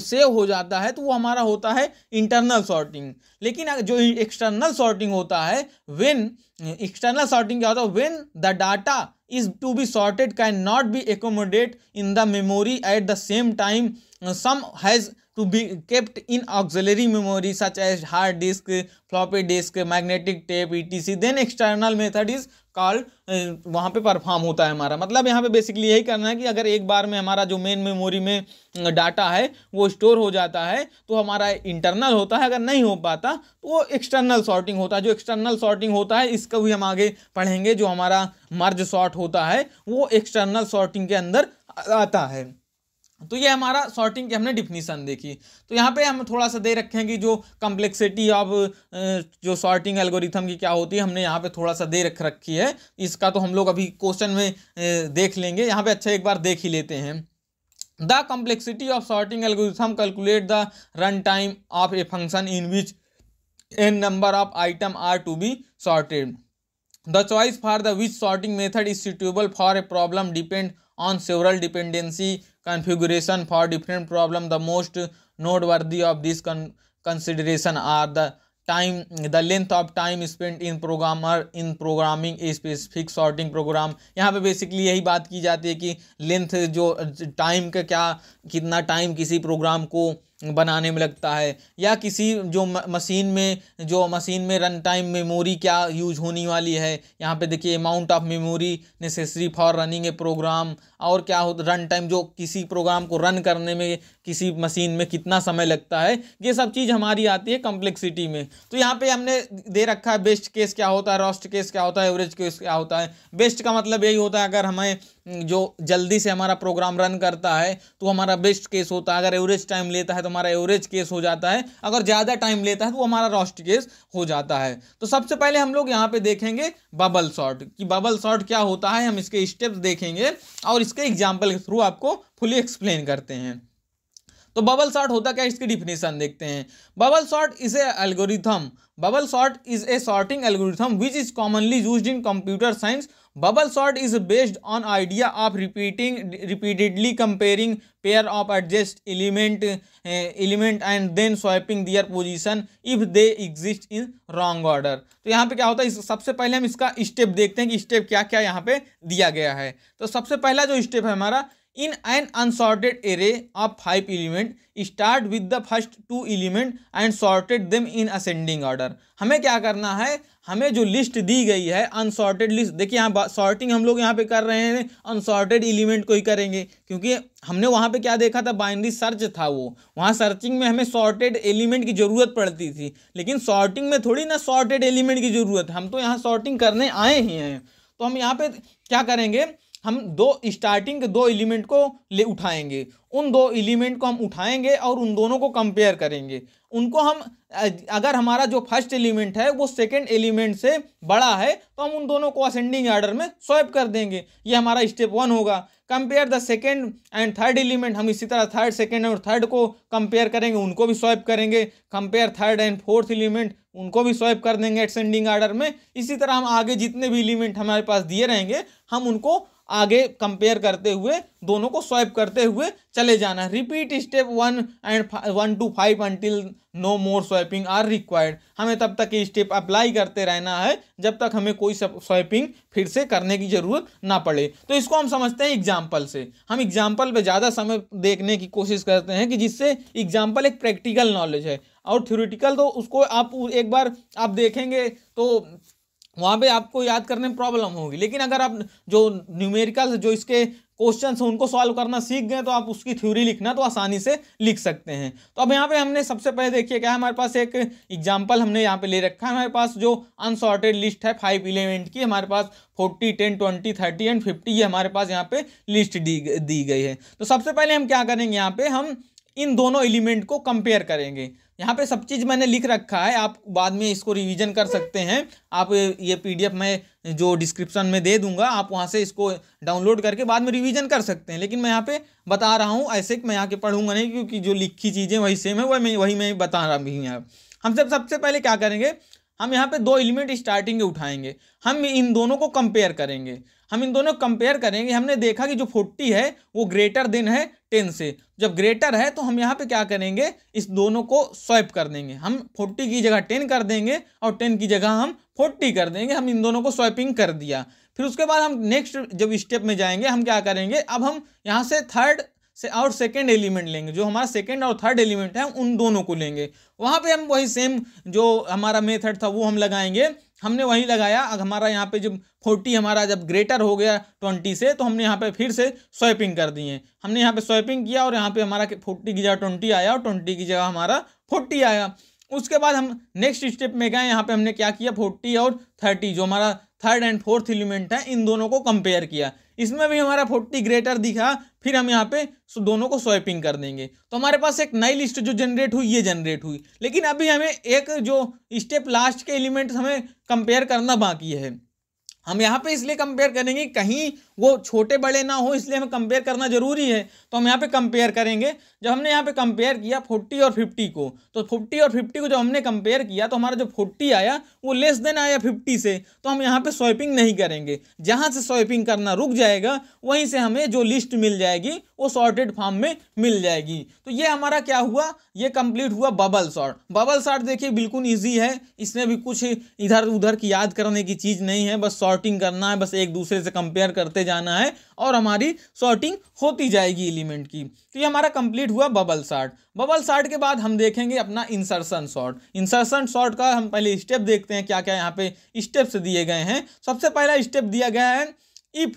सेव हो जाता है तो वो हमारा होता है इंटरनल सॉर्टिंग। लेकिन जो एक्सटर्नल सॉर्टिंग होता है, व्हेन एक्सटर्नल सॉर्टिंग क्या होता है, when the data is to be sorted can not be accommodate in the memory at the same time some has to be kept in auxiliary memory such as hard disk, floppy disk, magnetic tape, etc. Then external method is called वहाँ पे perform होता है हमारा। मतलब यहाँ पे basically यही करना है कि अगर एक बार में हमारा जो मेन मेमोरी में डाटा है वो स्टोर हो जाता है तो हमारा इंटरनल होता है, अगर नहीं हो पाता तो वो एक्सटर्नल सॉर्टिंग होता है। जो एक्सटर्नल सॉर्टिंग होता है इसका भी हम आगे पढ़ेंगे। जो हमारा मर्ज सॉर्ट होता है वो एक्सटर्नल सॉर्टिंग के अंदर आता है। तो ये हमारा सॉर्टिंग की हमने डिफिनीसन देखी। तो यहाँ पे हम थोड़ा सा दे रखे हैं कि जो कम्प्लेक्सिटी ऑफ जो सॉर्टिंग एल्गोरिथम की क्या होती है हमने यहाँ पे थोड़ा सा दे रखी है। इसका तो हम लोग अभी क्वेश्चन में देख लेंगे, यहाँ पे अच्छा एक बार देख ही लेते हैं। The complexity of sorting algorithm calculate the run time of a function in which n number of item are to be sorted. The choice for the which sorting method is suitable for a problem depend on several dependency configuration for different problem. The most noteworthy of this consideration are the length of time spent in programming a specific sorting program. यहाँ पे basically यही बात की जाती है कि length जो time का क्या कितना time किसी program को बनाने में लगता है या किसी जो मशीन में रन टाइम मेमोरी क्या यूज होने वाली है। यहाँ पे देखिए amount of memory necessary for running a program और क्या हो रन टाइम जो किसी प्रोग्राम को रन करने में किसी मशीन में कितना समय लगता है, ये सब चीज़ हमारी आती है कम्प्लेक्सिटी में। तो यहाँ पे हमने दे रखा है बेस्ट केस क्या होता है, रॉस्ट केस क्या होता है, एवरेज केस क्या होता है। बेस्ट का मतलब यही होता है अगर हमें जो जल्दी से हमारा प्रोग्राम रन करता है तो हमारा बेस्ट केस होता है, अगर एवरेज टाइम लेता है तो हमारा एवरेज केस हो जाता है, अगर ज़्यादा टाइम लेता है तो हमारा रॉस्ट केस हो जाता है। तो सबसे पहले हम लोग यहाँ पे देखेंगे बबल सॉर्ट कि बबल सॉर्ट क्या होता है। हम इसके स्टेप्स देखेंगे और इसके एग्जाम्पल के थ्रू आपको फुली एक्सप्लेन करते हैं। तो बबल सॉर्ट होता क्या है, इसकी डिफिनीसन देखते हैं। Bubble sort is a algorithm, bubble sort is a sorting algorithm which is commonly used in computer science. Bubble sort is based on idea of repeatedly comparing pair of adjacent element and then swapping their position if they exist in wrong order. तो यहाँ पे क्या होता है, सबसे पहले हम इसका स्टेप देखते हैं कि स्टेप क्या क्या यहाँ पे दिया गया है। तो सबसे पहला जो स्टेप है हमारा, in an unsorted array of 5 element start with the first 2 element and sorted them in ascending order. हमें क्या करना है, हमें जो लिस्ट दी गई है अनसॉर्टेड लिस्ट, देखिए यहाँ सॉर्टिंग हम लोग यहाँ पे कर रहे हैं अनसॉर्टेड एलिमेंट को ही करेंगे क्योंकि हमने वहाँ पे क्या देखा था बाइनरी सर्च था, वो वहाँ सर्चिंग में हमें सॉर्टेड एलिमेंट की ज़रूरत पड़ती थी लेकिन सॉर्टिंग में थोड़ी ना सॉर्टेड एलिमेंट की ज़रूरत है, हम तो यहाँ सॉर्टिंग करने आए ही हैं। तो हम यहाँ पे क्या करेंगे, हम दो स्टार्टिंग के दो एलिमेंट को ले उठाएंगे, उन दो एलिमेंट को हम उठाएंगे और उन दोनों को कंपेयर करेंगे। उनको हम अगर हमारा जो फर्स्ट एलिमेंट है वो सेकंड एलिमेंट से बड़ा है तो हम उन दोनों को असेंडिंग ऑर्डर में स्वैप कर देंगे, ये हमारा स्टेप वन होगा। Compare the second and third element, हम इसी तरह थर्ड सेकंड और थर्ड को कंपेयर करेंगे, उनको भी स्वैप करेंगे। Compare third and fourth element, उनको भी स्वैप कर देंगे असेंडिंग ऑर्डर में। इसी तरह हम आगे जितने भी एलिमेंट हमारे पास दिए रहेंगे हम उनको आगे कंपेयर करते हुए दोनों को स्वाइप करते हुए चले जाना। Repeat step 1 and 1 to 5 until no more swiping are required. हमें तब तक ये स्टेप अप्लाई करते रहना है जब तक हमें कोई स्वाइपिंग फिर से करने की ज़रूरत ना पड़े। तो इसको हम समझते हैं एग्जाम्पल से, हम एग्जाम्पल पे ज़्यादा समय देखने की कोशिश करते हैं कि जिससे एग्जाम्पल एक प्रैक्टिकल नॉलेज है और थ्योरेटिकल तो उसको आप एक बार आप देखेंगे तो वहाँ पे आपको याद करने में प्रॉब्लम होगी, लेकिन अगर आप जो न्यूमेरिकल जो इसके क्वेश्चंस हैं उनको सॉल्व करना सीख गए तो आप उसकी थ्योरी लिखना तो आसानी से लिख सकते हैं। तो अब यहाँ पे हमने सबसे पहले देखिए क्या है, हमारे पास एक एग्जांपल हमने यहाँ पे ले रखा है। हमारे पास जो अनसॉर्टेड लिस्ट है 5 एलिमेंट की, हमारे पास 40, 10, 20, 30 एंड 50 ये हमारे पास यहाँ पे लिस्ट दी गई है। तो सबसे पहले हम क्या करेंगे, यहाँ पे हम इन दोनों एलिमेंट को कंपेयर करेंगे। यहाँ पे सब चीज़ मैंने लिख रखा है, आप बाद में इसको रिवीजन कर सकते हैं। आप ये PDF मैं जो डिस्क्रिप्शन में दे दूंगा आप वहाँ से इसको डाउनलोड करके बाद में रिवीजन कर सकते हैं, लेकिन मैं यहाँ पे बता रहा हूँ ऐसे कि मैं यहाँ के पढ़ूंगा नहीं क्योंकि जो लिखी चीज़ें वही सेम है, वही मैं बता रहा भी हूँ। हम सबसे पहले क्या करेंगे, हम यहाँ पे दो एलिमेंट स्टार्टिंग के उठाएंगे, हम इन दोनों को कंपेयर करेंगे। हम इन दोनों कंपेयर करेंगे, हमने देखा कि जो 40 है वो ग्रेटर देन है 10 से, जब ग्रेटर है तो हम यहाँ पे क्या करेंगे इस दोनों को स्वैप कर देंगे। हम 40 की जगह 10 कर देंगे और 10 की जगह हम 40 कर देंगे, हम इन दोनों को स्वैपिंग कर दिया। फिर उसके बाद हम नेक्स्ट जब स्टेप में जाएंगे हम क्या करेंगे, अब हम यहाँ से थर्ड और सेकेंड एलिमेंट लेंगे, जो हमारा सेकेंड और थर्ड एलिमेंट है उन दोनों को लेंगे। वहाँ पे हम वही सेम जो हमारा मेथड था वो हम लगाएंगे, हमने वही लगाया। हमारा यहाँ पे जब 40 हमारा जब ग्रेटर हो गया 20 से, तो हमने यहाँ पे फिर से स्वैपिंग कर दिए। हमने यहाँ पे स्वैपिंग किया और यहाँ पे हमारा 40 की जगह 20 आया और 20 की जगह हमारा 40 आया। उसके बाद हम नेक्स्ट स्टेप में गए, यहाँ पे हमने क्या किया, 40 और 30 जो हमारा थर्ड एंड फोर्थ एलिमेंट है इन दोनों को कंपेयर किया। इसमें भी हमारा 40 ग्रेटर दिखा, फिर हम यहाँ पे दोनों को स्वैपिंग कर देंगे। तो हमारे पास एक नई लिस्ट जो जनरेट हुई, ये जनरेट हुई। लेकिन अभी हमें एक जो स्टेप लास्ट के एलिमेंट्स हमें कंपेयर करना बाकी है। हम यहाँ पे इसलिए कंपेयर करेंगे कहीं वो छोटे बड़े ना हो, इसलिए हमें कंपेयर करना जरूरी है। तो हम यहाँ पे कंपेयर करेंगे। जब हमने यहाँ पे कंपेयर किया 40 और 50 को, तो 40 और 50 को जब हमने कंपेयर किया तो हमारा जो 40 आया वो लेस देन आया 50 से। तो हम यहाँ पे स्वैपिंग नहीं करेंगे, जहाँ से स्वैपिंग करना रुक जाएगा वहीं से हमें जो लिस्ट मिल जाएगी वो सॉर्टेड फॉर्म में मिल जाएगी। तो ये हमारा क्या हुआ, ये कंप्लीट हुआ बबल सॉर्ट। बबल सॉर्ट देखिए बिल्कुल ईजी है, इसमें भी कुछ इधर उधर की याद करने की चीज़ नहीं है, बस सॉर्टिंग करना है, बस एक दूसरे से कंपेयर करते जाना है और हमारी सॉर्टिंग होती जाएगी एलिमेंट की। तो ये हमारा कंप्लीट हुआ बबल सॉर्ट। बबल सॉर्ट के बाद हम देखेंगे अपना इंसर्शन सॉर्ट। इंसर्शन सॉर्ट का हम पहले स्टेप देखते हैं, क्या क्या यहाँ पे स्टेप्स दिए गए हैं। सबसे पहला स्टेप दिया गया है, if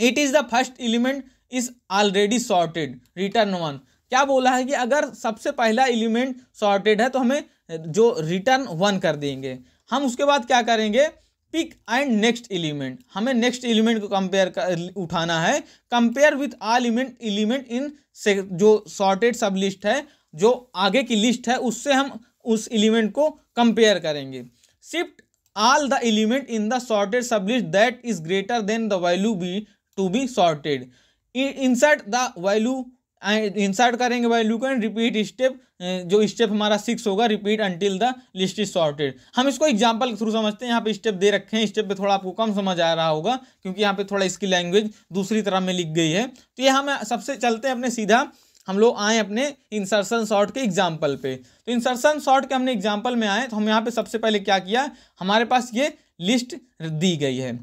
it is the first element is already sorted return one. क्या बोला है कि अगर सबसे पहला एलिमेंट सॉर्टेड है तो हमें जो रिटर्न वन कर देंगे। हम उसके बाद क्या करेंगे, पिक एंड नेक्स्ट एलिमेंट। हमें नेक्स्ट एलिमेंट को कंपेयर उठाना है। कंपेयर विथ ऑल एलिमेंट इन से जो सॉर्टेड सब लिस्ट है, जो आगे की लिस्ट है उससे हम उस एलिमेंट को कंपेयर करेंगे। Shift all the element in the sorted sub list that is greater than the value be to be sorted. Insert the value, insert करेंगे वैल्यू को, एंड रिपीट स्टेप, जो स्टेप हमारा 6 होगा, repeat until the list is sorted. हम इसको example के through समझते हैं। यहाँ पे स्टेप दे रखे हैं, स्टेप पे थोड़ा आपको कम समझ आ रहा होगा क्योंकि यहाँ पे थोड़ा इसकी लैंग्वेज दूसरी तरह में लिख गई है। तो ये हम सबसे चलते हैं अपने सीधा, हम लोग आए अपने इंसर्शन सॉर्ट के एग्जाम्पल पे। तो इंसर्शन सॉर्ट के हमने एग्जाम्पल में आए, तो हम यहाँ पे सबसे पहले क्या किया, हमारे पास ये लिस्ट दी गई है,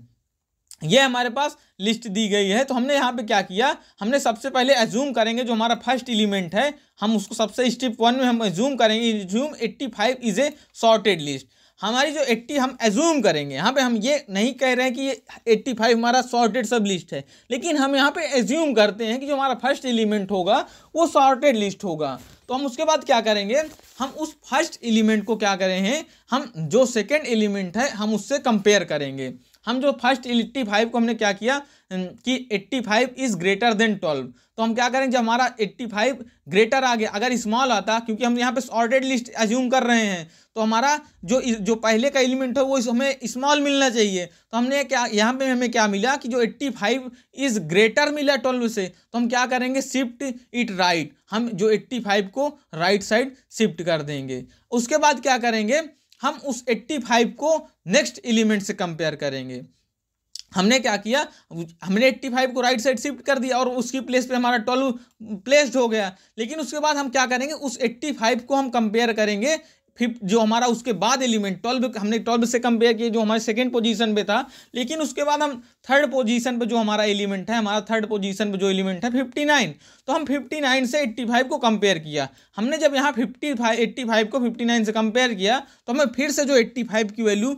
ये हमारे पास लिस्ट दी गई है। तो हमने यहाँ पे क्या किया, हमने सबसे पहले एज्यूम करेंगे जो हमारा फर्स्ट एलिमेंट है, हम उसको सबसे स्टेप वन में हम एज्यूम करेंगे, assume 85 is a sorted list. हमारी जो 80 हम एज्यूम करेंगे, यहाँ पे हम ये नहीं कह रहे हैं कि ये 85 हमारा सॉर्टेड सब लिस्ट है, लेकिन हम यहाँ पे एज्यूम करते हैं कि जो हमारा फर्स्ट एलिमेंट होगा वो सॉर्टेड लिस्ट होगा। तो हम उसके बाद क्या करेंगे, हम उस फर्स्ट एलिमेंट को क्या करेंगे, हम जो सेकेंड एलिमेंट है हम उससे कंपेयर करेंगे। हम जो फर्स्ट 85 को हमने क्या किया कि 85 इज ग्रेटर देन 12, तो हम क्या करेंगे, जब हमारा 85 ग्रेटर आ गया, अगर स्मॉल आता, क्योंकि हम यहाँ पे सॉर्टेड लिस्ट एज्यूम कर रहे हैं, तो हमारा जो पहले का एलिमेंट है वो हमें स्मॉल मिलना चाहिए। तो हमने क्या, यहाँ पे हमें क्या मिला कि जो 85 इज ग्रेटर मिला 12 से, तो हम क्या करेंगे, शिफ्ट इट राइट, हम जो 85 को राइट साइड शिफ्ट कर देंगे। उसके बाद क्या करेंगे, हम उस 85 को नेक्स्ट एलिमेंट से कंपेयर करेंगे। हमने क्या किया, हमने 85 को राइट साइड शिफ्ट कर दिया और उसकी प्लेस पे हमारा 12 प्लेस्ड हो गया। लेकिन उसके बाद हम क्या करेंगे, उस 85 को हम कंपेयर करेंगे फिफ्थ, जो हमारा उसके बाद एलिमेंट 12, हमने 12 से कंपेयर किया जो हमारे सेकंड पोजीशन पे था, लेकिन उसके बाद हम थर्ड पोजीशन पे जो हमारा एलिमेंट है, हमारा थर्ड पोजीशन पे जो एलिमेंट है 59, तो हम 59 से 85 को कंपेयर किया। हमने जब यहाँ 85 को 59 से कंपेयर किया तो हमें फिर से जो 85 की वैल्यू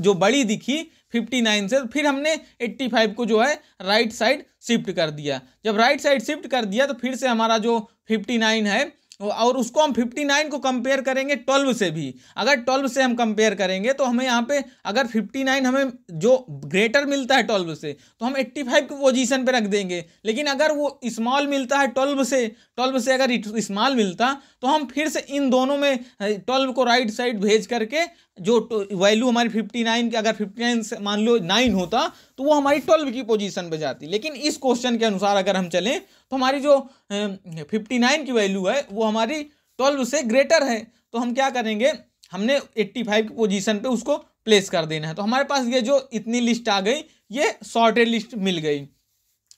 जो बड़ी दिखी 59 से, फिर हमने 85 को जो है राइट साइड शिफ्ट कर दिया। जब राइट साइड शिफ्ट कर दिया तो फिर से हमारा जो 59 है, और उसको हम 59 को कंपेयर करेंगे 12 से भी। अगर 12 से हम कंपेयर करेंगे तो हमें यहाँ पे अगर 59 हमें जो ग्रेटर मिलता है 12 से, तो हम 85 की पोजीशन पे रख देंगे। लेकिन अगर वो स्मॉल मिलता है 12 से अगर स्मॉल मिलता, तो हम फिर से इन दोनों में 12 को राइट साइड भेज करके जो वैल्यू हमारी 59 की, अगर 59 से मान लो 9 होता तो वो हमारी 12 की पोजीशन पे जाती। लेकिन इस क्वेश्चन के अनुसार अगर हम चलें तो हमारी जो 59 की वैल्यू है वो हमारी 12 से ग्रेटर है, तो हम क्या करेंगे, हमने 85 की पोजीशन पे उसको प्लेस कर देना है। तो हमारे पास ये जो इतनी लिस्ट आ गई, ये सॉर्टेड लिस्ट मिल गई।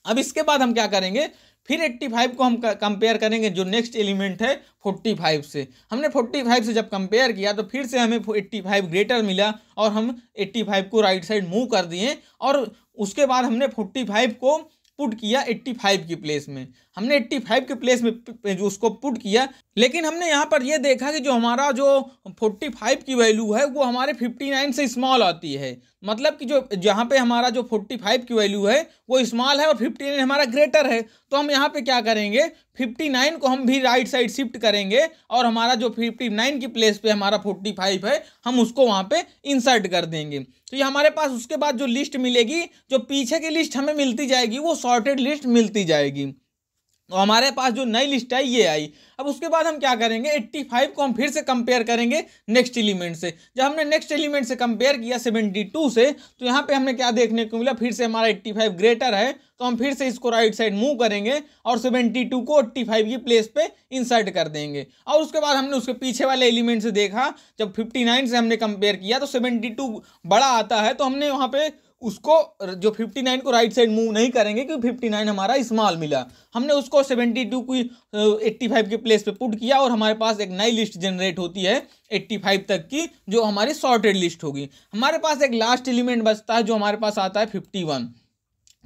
अब इसके बाद हम क्या करेंगे, फिर 85 को हम कंपेयर करेंगे जो नेक्स्ट एलिमेंट है 45 से। हमने 45 से जब कंपेयर किया तो फिर से हमें 85 ग्रेटर मिला और हम 85 को राइट साइड मूव कर दिए, और उसके बाद हमने 45 को पुट किया 85 की प्लेस में, हमने 85 के प्लेस में जो उसको पुट किया, लेकिन हमने यहाँ पर यह देखा कि जो हमारा जो 45 की वैल्यू है वो हमारे 59 से स्मॉल आती है, मतलब कि जो जहाँ पे हमारा जो 45 की वैल्यू है वो स्मॉल है और 59 हमारा ग्रेटर है। तो हम यहाँ पे क्या करेंगे, 59 को हम भी राइट साइड शिफ्ट करेंगे और हमारा जो 59 की प्लेस पे हमारा 45 है हम उसको वहाँ पे इंसर्ट कर देंगे। तो ये हमारे पास उसके बाद जो लिस्ट मिलेगी, जो पीछे की लिस्ट हमें मिलती जाएगी वो सॉर्टेड लिस्ट मिलती जाएगी। तो हमारे पास जो नई लिस्ट आई ये आई। अब उसके बाद हम क्या करेंगे, 85 को हम फिर से कंपेयर करेंगे नेक्स्ट एलिमेंट से। जब हमने नेक्स्ट एलिमेंट से कंपेयर किया 72 से, तो यहाँ पे हमें क्या देखने को मिला, फिर से हमारा 85 ग्रेटर है, तो हम फिर से इसको राइट साइड मूव करेंगे और 72 को 85 की प्लेस पे इंसर्ट कर देंगे। और उसके बाद हमने उसके पीछे वाले एलिमेंट से देखा, जब 59 से हमने कंपेयर किया तो 72 बड़ा आता है, तो हमने वहाँ पे उसको जो 59 को राइट साइड मूव नहीं करेंगे क्योंकि 59 हमारा स्मॉल मिला, हमने उसको 72 की 85 के प्लेस पे पुट किया और हमारे पास एक नई लिस्ट जनरेट होती है 85 तक की, जो हमारी सॉर्टेड लिस्ट होगी। हमारे पास एक लास्ट एलिमेंट बचता है जो हमारे पास आता है 51,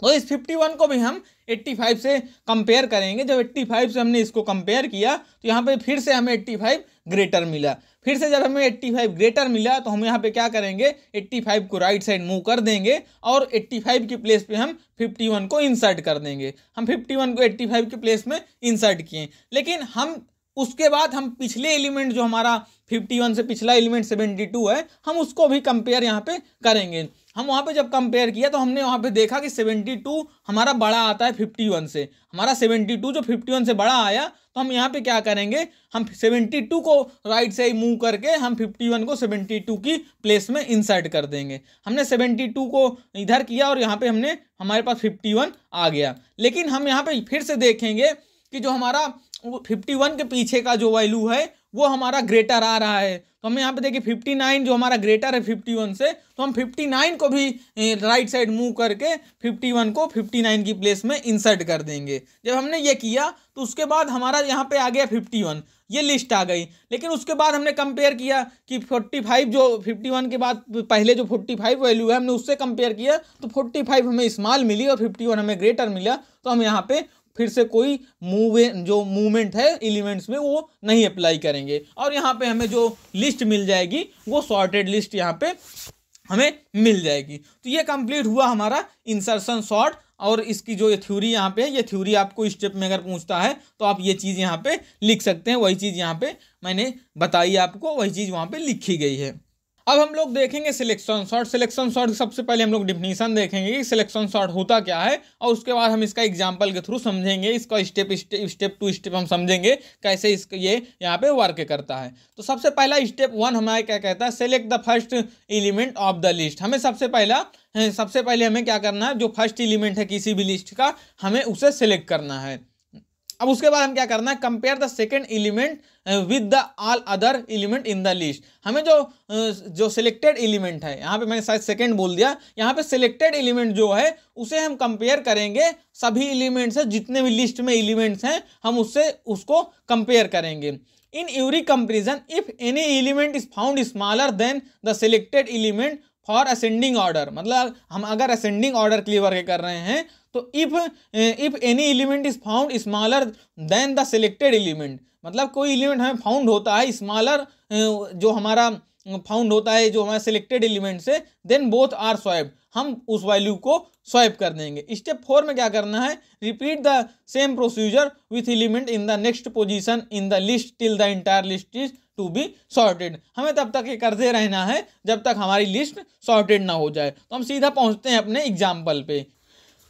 तो इस 51 को भी हम 85 से कंपेयर करेंगे। जब 85 से हमने इसको कंपेयर किया तो यहाँ पे फिर से हमें 85 ग्रेटर मिला। फिर से जब हमें 85 ग्रेटर मिला तो हम यहाँ पे क्या करेंगे, 85 को राइट साइड मूव कर देंगे और 85 की प्लेस पे हम 51 को इंसर्ट कर देंगे। हम 51 को 85 की प्लेस में इंसर्ट किए, लेकिन हम उसके बाद हम पिछले एलिमेंट जो हमारा 51 से पिछला एलिमेंट 72 है, हम उसको भी कंपेयर यहाँ पे करेंगे। हम वहाँ पे जब कंपेयर किया तो हमने वहाँ पे देखा कि 72 हमारा बड़ा आता है 51 से, हमारा 72 जो 51 से बड़ा आया, तो हम यहाँ पे क्या करेंगे, हम 72 को राइट से मूव करके हम 51 को 72 की प्लेस में इंसर्ट कर देंगे। हमने 72 को इधर किया और यहाँ पे हमने हमारे पास 51 आ गया, लेकिन हम यहाँ पे फिर से देखेंगे कि जो हमारा 51 के पीछे का जो वैल्यू है वो हमारा ग्रेटर आ रहा है। तो हम यहाँ पे देखिए 59 जो हमारा ग्रेटर है 51 से, तो हम 59 को भी राइट साइड मूव करके 51 को 59 की प्लेस में इंसर्ट कर देंगे। जब हमने ये किया तो उसके बाद हमारा यहाँ पे आ गया 51, ये लिस्ट आ गई। लेकिन उसके बाद हमने कंपेयर किया कि 45 जो 51 के बाद पहले जो 45 वैल्यू है हमने उससे कंपेयर किया तो 45 हमें स्मॉल मिली और 51 हमें ग्रेटर मिला। तो हम यहाँ पे फिर से कोई मूवमेंट है एलिमेंट्स में वो नहीं अप्लाई करेंगे और यहाँ पे हमें जो लिस्ट मिल जाएगी वो सॉर्टेड लिस्ट यहाँ पे हमें मिल जाएगी। तो ये कंप्लीट हुआ हमारा इंसर्शन सॉर्ट और इसकी जो ये थ्योरी यहाँ पे है, ये थ्योरी आपको स्टेप में अगर पूछता है तो आप ये चीज़ यहाँ पे लिख सकते हैं। वही चीज़ यहाँ पे मैंने बताई आपको, वही चीज़ वहाँ पे लिखी गई है। अब हम लोग देखेंगे सिलेक्शन सॉर्ट। सिलेक्शन सॉर्ट सबसे पहले हम लोग डेफिनेशन देखेंगे कि सिलेक्शन सॉर्ट होता क्या है और उसके बाद हम इसका एग्जांपल के थ्रू समझेंगे, इसका स्टेप टू स्टेप हम समझेंगे कैसे इसका ये यहाँ पे वर्क करता है। तो सबसे पहला स्टेप वन हमारा क्या कहता है, select the first element of the list. हमें सबसे पहले हमें क्या करना है, जो फर्स्ट एलिमेंट है किसी भी लिस्ट का हमें उसे सेलेक्ट करना है। अब उसके बाद हम क्या करना है, compare the second element with the all other element in the list. हमें जो सिलेक्टेड एलिमेंट है, यहाँ पे मैंने शायद सेकेंड बोल दिया, यहाँ पे सिलेक्टेड एलिमेंट जो है उसे हम कंपेयर करेंगे सभी एलिमेंट्स से, जितने भी लिस्ट में एलिमेंट्स हैं हम उससे उसको कंपेयर करेंगे। In every comparison if any element is found smaller than the selected element for ascending order, मतलब हम अगर असेंडिंग ऑर्डर के लिए वर्क कर रहे हैं तो if any element is found smaller than the selected element, मतलब कोई एलिमेंट हमें फाउंड होता है स्मॉलर, जो हमारा फाउंड होता है जो हमारा सिलेक्टेड एलिमेंट से, देन बोथ आर स्वैप, हम उस वैल्यू को स्वैप कर देंगे। स्टेप फोर में क्या करना है, repeat the same procedure with element in the next position in the list till the entire list is to be sorted. हमें तब तक ये करते रहना है जब तक हमारी लिस्ट सॉर्टेड ना हो जाए। तो हम सीधा पहुँचते हैं अपने एग्जाम्पल पे।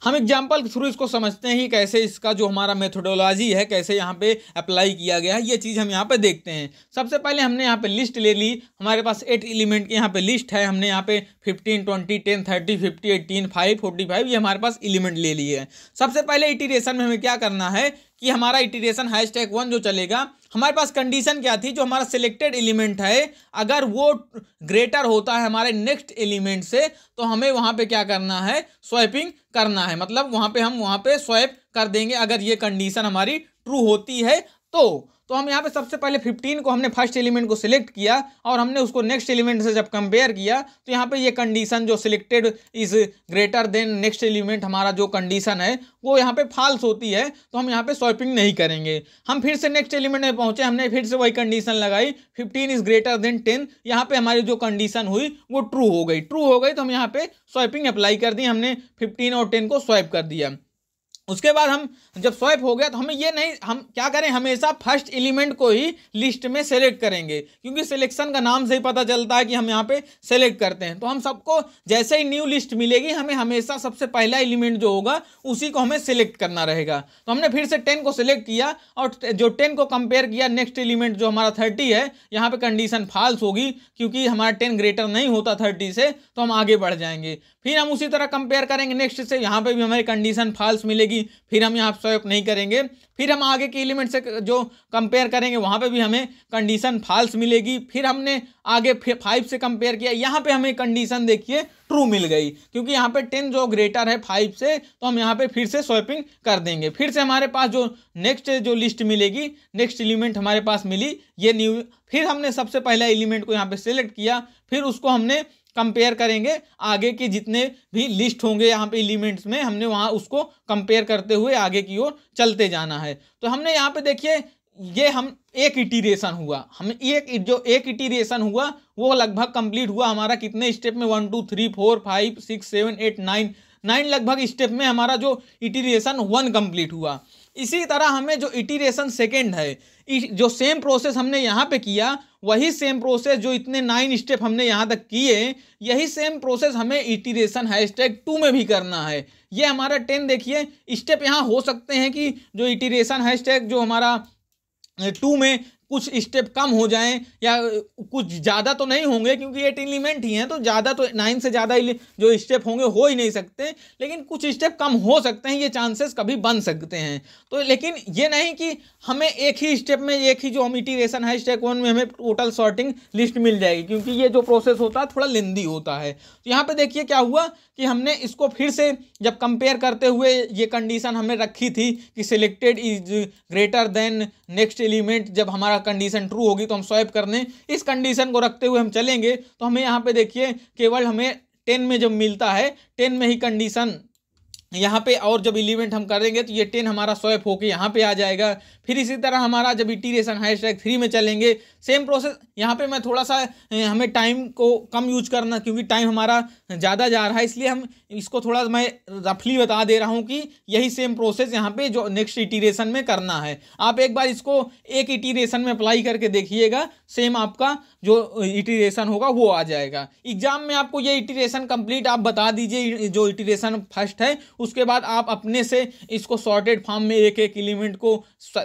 हम एग्जाम्पल के थ्रू इसको समझते हैं कि कैसे इसका जो हमारा मेथोडोलॉजी है कैसे यहाँ पे अप्लाई किया गया है, ये चीज़ हम यहाँ पे देखते हैं। सबसे पहले हमने यहाँ पे लिस्ट ले ली, हमारे पास 8 एलिमेंट की यहाँ पे लिस्ट है। हमने यहाँ पे 15, 20, 10, 30, 50, 18, 5, 45 ये हमारे पास एलिमेंट ले लिए हैं। सबसे पहले इटरेशन में हमें क्या करना है कि हमारा इटरेशन #1 जो चलेगा, हमारे पास कंडीशन क्या थी, जो हमारा सिलेक्टेड एलिमेंट है अगर वो ग्रेटर होता है हमारे नेक्स्ट एलिमेंट से तो हमें वहाँ पे क्या करना है, स्वैपिंग करना है, मतलब वहाँ पे हम स्वैप कर देंगे अगर ये कंडीशन हमारी ट्रू होती है तो। तो हम यहाँ पे सबसे पहले 15 को हमने फर्स्ट एलिमेंट को सिलेक्ट किया और हमने उसको नेक्स्ट एलिमेंट से जब कंपेयर किया तो यहाँ पे ये कंडीशन जो selected is greater than next element हमारा जो कंडीशन है वो यहाँ पे फाल्स होती है, तो हम यहाँ पे स्वैपिंग नहीं करेंगे। हम फिर से नेक्स्ट एलिमेंट में पहुँचे, हमने फिर से वही कंडीशन लगाई 15 इज ग्रेटर देन 10, यहाँ पर हमारी जो कंडीशन हुई वो ट्रू हो गई। ट्रू हो गई तो हम यहाँ पर स्वैपिंग अप्लाई कर दी, हमने 15 और 10 को स्वैप कर दिया। उसके बाद हम जब स्वैप हो गया तो हमें ये नहीं, हम क्या करें, हमेशा फर्स्ट एलिमेंट को ही लिस्ट में सेलेक्ट करेंगे क्योंकि सिलेक्शन का नाम से ही पता चलता है कि हम यहाँ पे सेलेक्ट करते हैं। तो हम सबको जैसे ही न्यू लिस्ट मिलेगी हमें हमेशा सबसे पहला एलिमेंट जो होगा उसी को हमें सेलेक्ट करना रहेगा। तो हमने फिर से 10 को सिलेक्ट किया और जो 10 को कंपेयर किया नेक्स्ट एलिमेंट जो हमारा 30 है, यहाँ पर कंडीशन फाल्स होगी क्योंकि हमारा 10 ग्रेटर नहीं होता 30 से, तो हम आगे बढ़ जाएंगे। फिर हम उसी तरह कंपेयर करेंगे नेक्स्ट से, यहाँ पर भी हमारी कंडीशन फाल्स मिलेगी, फिर हम यहाँ स्वैप नहीं करेंगे। फिर हम आगे के एलिमेंट से जो कंपेयर करेंगे वहाँ पे भी हमें कंडीशन फाल्स मिलेगी। फिर हमने आगे 5 से कंपेयर किया, यहाँ पे हमें कंडीशन देखिए ट्रू मिल गई क्योंकि यहाँ पे 10 जो ग्रेटर है 5 से, तो हम यहाँ पे फिर से स्वैपिंग कर देंगे। फिर से हमारे पास जो नेक्स्ट जो लिस्ट मिलेगी, नेक्स्ट एलिमेंट हमारे पास मिली ये न्यू, फिर हमने सबसे पहला एलिमेंट को यहाँ पे सिलेक्ट किया, फिर उसको हमने कंपेयर करेंगे आगे के जितने भी लिस्ट होंगे यहाँ पे एलिमेंट्स में, हमने वहाँ उसको कंपेयर करते हुए आगे की ओर चलते जाना है। तो हमने यहाँ पे देखिए ये हम एक इटीरेशन हुआ, हमें एक इटीरेशन हुआ वो लगभग कंप्लीट हुआ हमारा कितने स्टेप में, 1 2 3 4 5 6 7 8 9 लगभग स्टेप में हमारा जो इटीरेशन 1 कंप्लीट हुआ। इसी तरह हमें जो इटीरेशन सेकेंड है, जो सेम प्रोसेस हमने यहाँ पे किया वही सेम प्रोसेस जो इतने 9 स्टेप हमने यहाँ तक किए, यही सेम प्रोसेस हमें इटीरेशन #2 में भी करना है। ये हमारा 10 देखिए स्टेप यहाँ हो सकते हैं कि जो इटीरेशन # जो हमारा 2 में कुछ स्टेप कम हो जाएं या कुछ ज़्यादा तो नहीं होंगे क्योंकि 8 एलिमेंट ही हैं, तो ज़्यादा तो 9 से ज़्यादा जो स्टेप होंगे हो ही नहीं सकते, लेकिन कुछ स्टेप कम हो सकते हैं, ये चांसेस कभी बन सकते हैं। तो लेकिन ये नहीं कि हमें एक ही स्टेप में, एक ही जो हम इटीरेशन #1 में हमें टोटल सॉर्टिंग लिस्ट मिल जाएगी क्योंकि ये जो प्रोसेस होता है थोड़ा लेंदी होता है। तो यहाँ पर देखिए क्या हुआ कि हमने इसको फिर से जब कंपेयर करते हुए ये कंडीशन हमने रखी थी कि selected is greater than next element, जब हमारा कंडीशन ट्रू होगी तो हम स्वैप करने, इस कंडीशन को रखते हुए हम चलेंगे। तो हमें यहाँ पे देखिए केवल हमें 10 में जब मिलता है 10 में ही कंडीशन यहाँ पे, और जब एलिमेंट हम करेंगे तो ये 10 हमारा स्वैप होके यहाँ पे आ जाएगा। फिर इसी तरह हमारा जब इटीरेशन #3 में चलेंगे सेम प्रोसेस, यहाँ पे मैं थोड़ा सा हमें टाइम को कम यूज करना क्योंकि टाइम हमारा ज़्यादा जा रहा है, इसलिए हम इसको थोड़ा मैं रफली बता दे रहा हूँ कि यही सेम प्रोसेस यहाँ पे जो नेक्स्ट इटीरेशन में करना है। आप एक बार इसको एक इटीरेशन में अप्लाई करके देखिएगा, सेम आपका जो इटीरेशन होगा वो आ जाएगा। एग्जाम में आपको ये इटीरेशन कंप्लीट आप बता दीजिए, जो इटीरेशन फर्स्ट है उसके बाद आप अपने से इसको सॉर्टेड फॉर्म में एक एक एलिमेंट को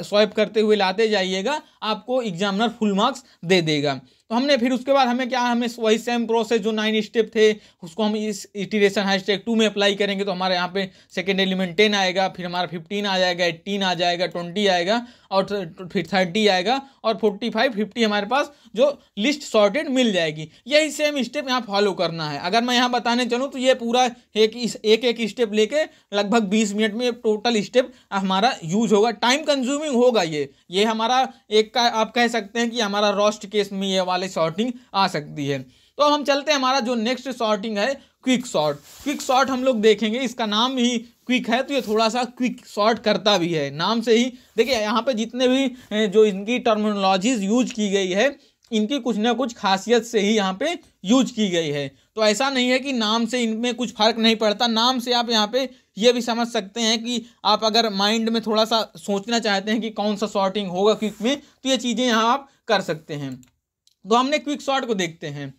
स्वाइप करते हुए लाते जाइएगा, आपको एग्जामिनर फुल मार्क्स दे देगा। तो हमने फिर उसके बाद हमें क्या, हमें वही सेम प्रोसेस जो 9 स्टेप थे उसको हम इस इटीरेशन #2 में अप्लाई करेंगे तो हमारे यहाँ पे सेकेंड एलिमेंट 10 आएगा, फिर हमारा 15 आ जाएगा, 18 आ जाएगा, 20 आएगा और फिर 30 आएगा और 45, 50 हमारे पास जो लिस्ट सॉर्टेड मिल जाएगी। यही सेम स्टेप यहाँ फॉलो करना है। अगर मैं यहाँ बताने चलूँ तो ये पूरा एक स्टेप लेके लगभग 20 मिनट में टोटल स्टेप हमारा यूज होगा, टाइम कंज्यूमिंग होगा। ये हमारा एक का आप कह सकते हैं कि हमारा रोस्ट केस में ये वाले सॉर्टिंग आ सकती है। तो हम चलते हैं, हमारा जो नेक्स्ट सॉर्टिंग है क्विक सॉर्ट। क्विक सॉर्ट हम लोग देखेंगे, इसका नाम ही क्विक है तो ये थोड़ा सा क्विक सॉर्ट करता भी है, नाम से ही देखिए यहाँ पे जितने भी जो इनकी टर्मिनोलॉजीज यूज की गई है इनकी कुछ ना कुछ खासियत से ही यहाँ पे यूज की गई है। तो ऐसा नहीं है कि नाम से इनमें कुछ फर्क नहीं पड़ता, नाम से आप यहाँ पे ये भी समझ सकते हैं कि आप अगर माइंड में थोड़ा सा सोचना चाहते हैं कि कौन सा सॉर्टिंग होगा क्विक में तो ये चीज़ें यहाँ आप कर सकते हैं। तो हमने क्विक सॉर्ट को देखते हैं।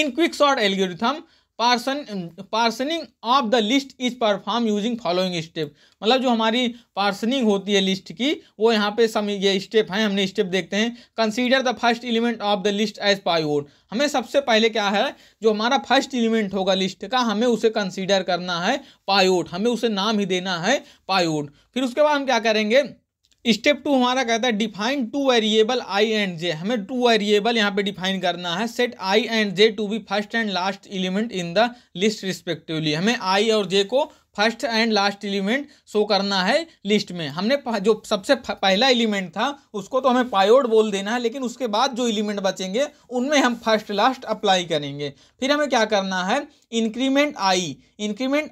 In quick sort algorithm partitioning of the list is perform using following step, मतलब जो हमारी पार्सनिंग होती है लिस्ट की वो यहाँ पे ये स्टेप हैं। हमने स्टेप देखते हैं। Consider the first element of the list as pivot, हमें सबसे पहले क्या है जो हमारा फर्स्ट एलिमेंट होगा लिस्ट का हमें उसे कंसीडर करना है पाइवोट, हमें उसे नाम ही देना है पाइवोट। फिर उसके बाद हम क्या करेंगे, स्टेप 2 हमारा कहता है define 2 variable I and J, हमें 2 वेरिएबल यहाँ पे डिफाइन करना है। Set I and J to be first and last element in the list respectively, हमें आई और जे को first and last element show करना है लिस्ट में। हमने जो सबसे पहला एलिमेंट था उसको तो हमें पायोड बोल देना है, लेकिन उसके बाद जो एलिमेंट बचेंगे उनमें हम फर्स्ट लास्ट अप्लाई करेंगे। फिर हमें क्या करना है, increment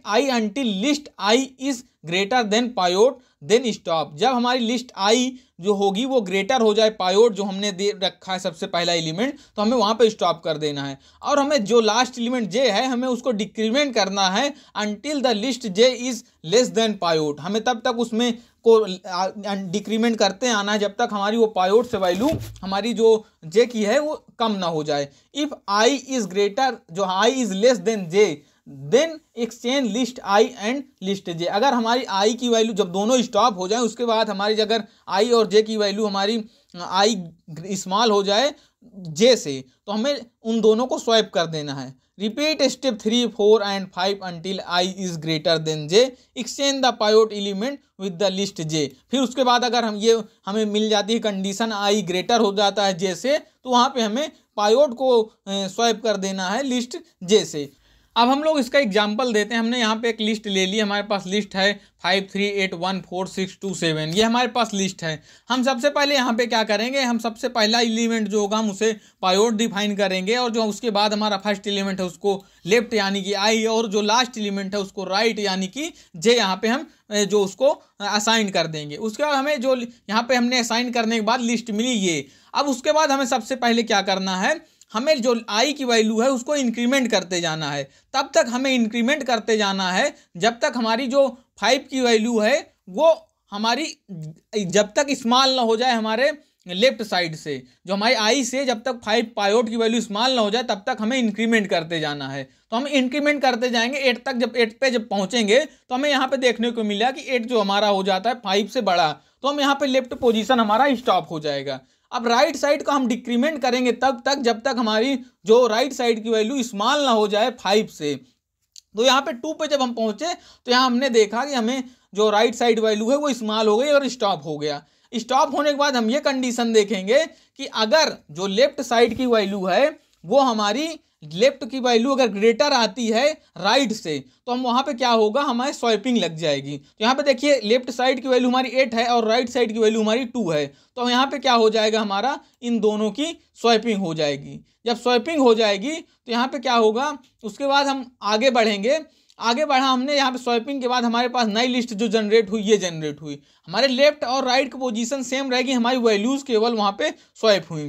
I until list I is greater than pivot then stop. जब हमारी लिस्ट आई जो होगी वो ग्रेटर हो जाए पायोड जो हमने दे रखा है सबसे पहला एलिमेंट, तो हमें वहाँ पे स्टॉप कर देना है। और हमें जो लास्ट एलिमेंट जे है हमें उसको डिक्रीमेंट करना है until the list J is less than pivot. हमें तब तक उसमें को डिक्रीमेंट करते आना है जब तक हमारी वो पायोड से वैल्यू हमारी जो जे की है वो कम ना हो जाए। इफ़ आई इज़ ग्रेटर जो I is less than J then exchange list I and list J. अगर हमारी आई की वैल्यू जब दोनों स्टॉप हो जाए उसके बाद हमारी अगर आई और जे की वैल्यू हमारी आई स्मॉल हो जाए जे से तो हमें उन दोनों को स्वैप कर देना है। Repeat step 3, 4 and 5 until I is greater than J, exchange the pivot element with the list J. फिर उसके बाद अगर हम ये हमें मिल जाती है कंडीशन आई ग्रेटर हो जाता है जे से, तो वहाँ पे हमें पायोड को स्वैप कर देना है लिस्ट जे से। अब हम लोग इसका एग्जाम्पल देते हैं। हमने यहाँ पे एक लिस्ट ले ली, हमारे पास लिस्ट है 53814627, ये हमारे पास लिस्ट है। हम सबसे पहले यहाँ पे क्या करेंगे, हम सबसे पहला एलिमेंट जो होगा हम उसे पायोड डिफाइन करेंगे, और जो उसके बाद हमारा फर्स्ट एलिमेंट है उसको लेफ्ट यानी कि आई, और जो लास्ट एलिमेंट है उसको राइट यानी कि जे यहाँ पे हम जो उसको असाइन कर देंगे। उसके बाद हमें जो यहाँ पे हमने असाइन करने के बाद लिस्ट मिली ये। अब उसके बाद हमें सबसे पहले क्या करना है, हमें जो आई की वैल्यू है उसको इंक्रीमेंट करते जाना है। तब तक हमें इंक्रीमेंट करते जाना है जब तक हमारी जो 5 की वैल्यू है वो हमारी जब तक स्मॉल ना हो जाए हमारे लेफ्ट साइड से, जो हमारी आई से जब तक 5 पायोड की वैल्यू स्मॉल ना हो जाए तब तक हमें इंक्रीमेंट करते जाना है। तो हम इंक्रीमेंट करते जाएंगे 8 तक। जब 8 पे जब पहुँचेंगे तो हमें यहाँ पे देखने को मिला कि 8 जो हमारा हो जाता है 5 से बड़ा, तो हम यहाँ पर लेफ्ट पोजिशन हमारा स्टॉप हो जाएगा। अब राइट साइड को हम डिक्रीमेंट करेंगे तब तक जब तक हमारी जो राइट साइड की वैल्यू स्मॉल ना हो जाए 5 से। तो यहाँ पे 2 पे जब हम पहुँचे तो यहाँ हमने देखा कि हमें जो राइट साइड वैल्यू है वो स्मॉल हो गई और स्टॉप हो गया। स्टॉप होने के बाद हम ये कंडीशन देखेंगे कि अगर जो लेफ्ट साइड की वैल्यू है वो हमारी लेफ्ट की वैल्यू अगर ग्रेटर आती है राइट से तो हम वहाँ पे क्या होगा, हमारे स्वैपिंग लग जाएगी। तो यहाँ पे देखिए लेफ्ट साइड की वैल्यू हमारी 8 है और राइट साइड की वैल्यू हमारी 2 है, तो यहाँ पे क्या हो जाएगा, हमारा इन दोनों की स्वैपिंग हो जाएगी। जब स्वैपिंग हो जाएगी तो यहाँ पे क्या होगा, उसके बाद हम आगे बढ़ेंगे। आगे बढ़ा हमने, यहाँ पे स्वैपिंग के बाद हमारे पास नई लिस्ट जो जनरेट हुई ये जनरेट हुई। हमारे लेफ्ट और राइट की पोजीशन सेम रहेगी, हमारी वैल्यूज़ केवल वहाँ पे स्वैप हुई।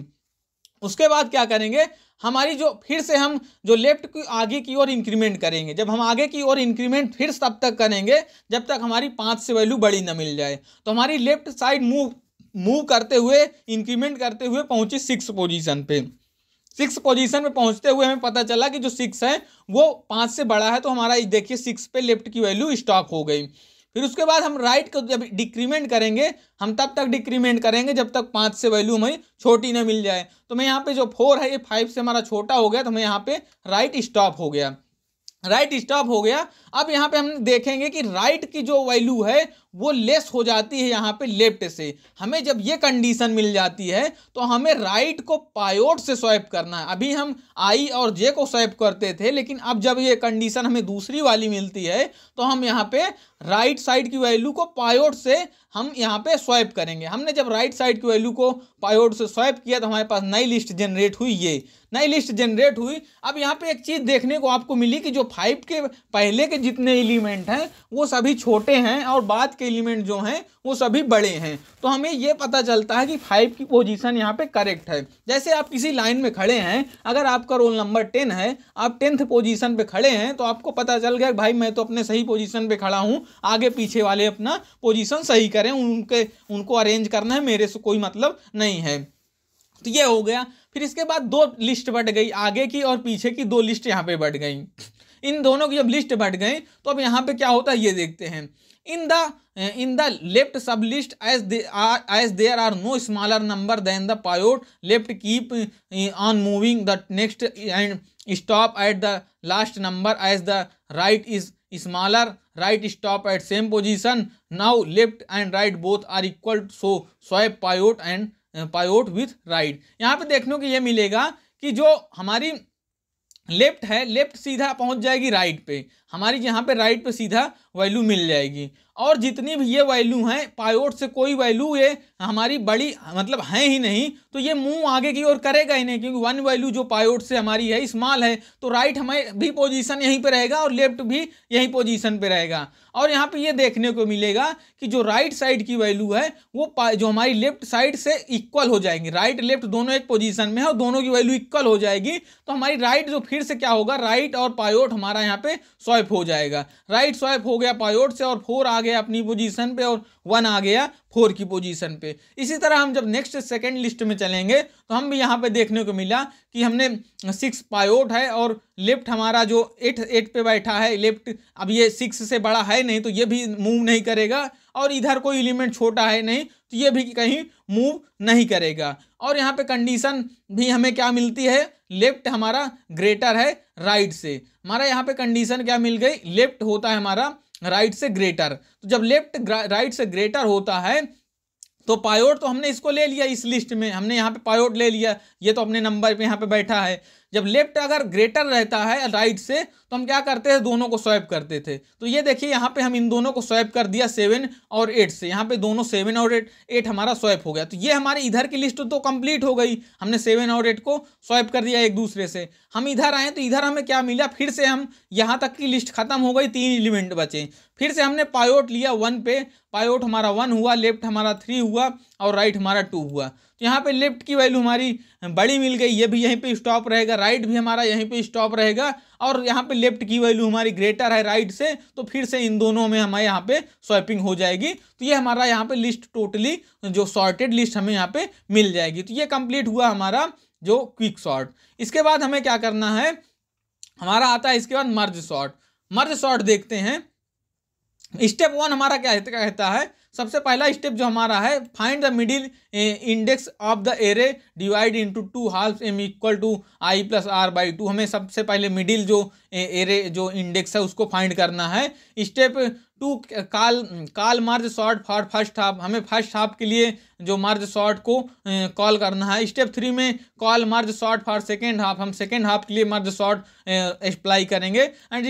उसके बाद क्या करेंगे, हमारी जो फिर से हम जो लेफ्ट की आगे की ओर इंक्रीमेंट करेंगे। जब हम आगे की ओर इंक्रीमेंट फिर तब तक करेंगे जब तक हमारी 5 से वैल्यू बड़ी ना मिल जाए। तो हमारी लेफ्ट साइड मूव करते हुए इंक्रीमेंट करते हुए पहुँची 6 पोजीशन पे। 6 पोजीशन पे पहुँचते हुए हमें पता चला कि जो 6 है वो 5 से बड़ा है, तो हमारा देखिए 6 पे लेफ्ट की वैल्यू स्टॉप हो गई। फिर उसके बाद हम राइट को जब डिक्रीमेंट करेंगे, हम तब तक डिक्रीमेंट करेंगे जब तक 5 से वैल्यू हमें छोटी ना मिल जाए। तो मैं यहाँ पे जो 4 है ये 5 से हमारा छोटा हो गया, तो मैं यहाँ पे राइट स्टॉप हो गया। राइट स्टॉप हो गया। अब यहाँ पे हम देखेंगे कि राइट की जो वैल्यू है वो लेस हो जाती है यहाँ पे लेफ्ट से। हमें जब ये कंडीशन मिल जाती है तो हमें राइट को पायोड से स्वैप करना है। अभी हम आई और जे को स्वैप करते थे, लेकिन अब जब ये कंडीशन हमें दूसरी वाली मिलती है तो हम यहाँ पे राइट साइड की वैल्यू को पायोड से हम यहाँ पे स्वैप करेंगे। हमने जब राइट साइड की वैल्यू को पायोड से स्वैप किया तो हमारे पास नई लिस्ट जनरेट हुई, ये नई लिस्ट जनरेट हुई। अब यहाँ पे एक चीज़ देखने को आपको मिली कि जो 5 के पहले के जितने एलिमेंट हैं वो सभी छोटे हैं और बाद के एलिमेंट जो हैं वो सभी बड़े हैं। तो हमें ये पता चलता है कि 5 की पोजीशन यहाँ पे करेक्ट है। जैसे आप किसी लाइन में खड़े हैं, अगर आपका रोल नंबर 10 है, आप 10th पोजीशन पे खड़े हैं, तो आपको पता चल गया भाई मैं तो अपने सही पोजीशन पे खड़ा हूँ, आगे पीछे वाले अपना पोजीशन सही करें, उनको अरेंज करना है, मेरे से कोई मतलब नहीं है। तो ये हो गया। फिर इसके बाद 2 लिस्ट बढ़ गई, आगे की और पीछे की 2 लिस्ट यहाँ पे बढ़ गई। इन दोनों की जब लिस्ट बढ़ गई तो अब यहाँ पे क्या होता है ये देखते हैं। In the left sub list as there are no smaller number than the pivot left keep on moving the next and stop at the last number as the right is smaller right stop at same position now left and right both are equal so swap pivot and pivot with right. यहाँ पे देखने को ये मिलेगा कि जो हमारी left है, लेफ्ट सीधा पहुंच जाएगी राइट पे, हमारी यहाँ पे राइट पे सीधा वैल्यू मिल जाएगी। और जितनी भी ये वैल्यू हैं पाइवोट से कोई वैल्यू ये हमारी बड़ी मतलब है ही नहीं, तो ये मूव आगे की ओर करेगा ही नहीं, क्योंकि वन वैल्यू जो पाइवोट से हमारी है स्मॉल है, तो राइट हमें भी पोजीशन यहीं पे रहेगा और लेफ्ट भी यहीं पोजीशन पे रहेगा। और यहाँ पे ये देखने को मिलेगा कि जो राइट साइड की वैल्यू है वो जो हमारी लेफ्ट साइड से इक्वल हो जाएंगी, राइट लेफ्ट दोनों एक पोजीशन में है और दोनों की वैल्यू इक्वल हो जाएगी, तो हमारी राइट जो फिर से क्या होगा, राइट और पाइवोट हमारा यहाँ पे स्वाइप हो जाएगा। राइट स्वाइप हो गया पाइवोट से और 4 आ गया अपनी पोजीशन पे और 1 आ गया 4 की पोजीशन पे। इसी तरह हम जब नेक्स्ट सेकंड लिस्ट में चलेंगे तो हम भी यहाँ पे देखने को मिला कि हमने 6 पाइवोट है और लेफ्ट हमारा जो 8 पे बैठा है लेफ्ट, अब ये 6 से बड़ा है नहीं तो ये भी मूव नहीं करेगा, और इधर कोई एलिमेंट छोटा है नहीं तो ये भी कहीं मूव नहीं करेगा। और यहाँ पे कंडीशन भी हमें क्या मिलती है, लेफ्ट हमारा ग्रेटर है राइट से। हमारा यहाँ पे कंडीशन क्या मिल गई, लेफ्ट होता है हमारा राइट से ग्रेटर। तो जब लेफ्ट राइट से ग्रेटर होता है तो पाइवोट तो हमने इसको ले लिया, इस लिस्ट में हमने यहाँ पे पाइवोट ले लिया, ये तो अपने नंबर पे यहाँ पे बैठा है। जब लेफ्ट अगर ग्रेटर रहता है राइट से तो हम क्या करते थे, दोनों को स्वैप करते थे। तो ये देखिए यहाँ पे हम इन दोनों को स्वैप कर दिया 7 और 8 से, यहाँ पे दोनों 7 और 8 हमारा स्वैप हो गया। तो ये हमारे इधर की लिस्ट तो कंप्लीट हो गई, हमने 7 और 8 को स्वैप कर दिया एक दूसरे से। हम इधर आए तो इधर हमें क्या मिला, फिर से हम यहाँ तक की लिस्ट खत्म हो गई, 3 एलिमेंट बचे। फिर से हमने पाइवोट लिया 1 पे, पाइवोट हमारा 1 हुआ, लेफ्ट हमारा 3 हुआ और राइट हमारा 2 हुआ। तो यहाँ पे लेफ्ट की वैल्यू हमारी बड़ी मिल गई, ये भी यहीं पे स्टॉप रहेगा, राइट भी हमारा यहीं पे स्टॉप रहेगा। और यहाँ पे लेफ्ट की वैल्यू हमारी ग्रेटर है राइट से, तो फिर से इन दोनों में हमारे यहाँ पे स्वैपिंग हो जाएगी। तो ये हमारा यहाँ पे लिस्ट टोटली जो सॉर्टेड लिस्ट हमें यहाँ पे मिल जाएगी। तो ये कंप्लीट हुआ हमारा जो क्विक सॉर्ट। इसके बाद हमें क्या करना है, हमारा आता है इसके बाद मर्ज सॉर्ट। मर्ज सॉर्ट देखते हैं, स्टेप 1 हमारा क्या कहता है, सबसे पहला स्टेप जो हमारा है, find the middle index of the array divide into 2 half M equal to i + r/2। हमें सबसे पहले मिडिल जो एरे जो इंडेक्स है उसको फाइंड करना है। Step 2 call merge sort for first half, हमें फर्स्ट हाफ के लिए जो मर्ज सॉर्ट को कॉल करना है। स्टेप 3 में call merge sort for second half, हम सेकेंड हाफ के लिए मर्ज सॉर्ट अप्लाई करेंगे। And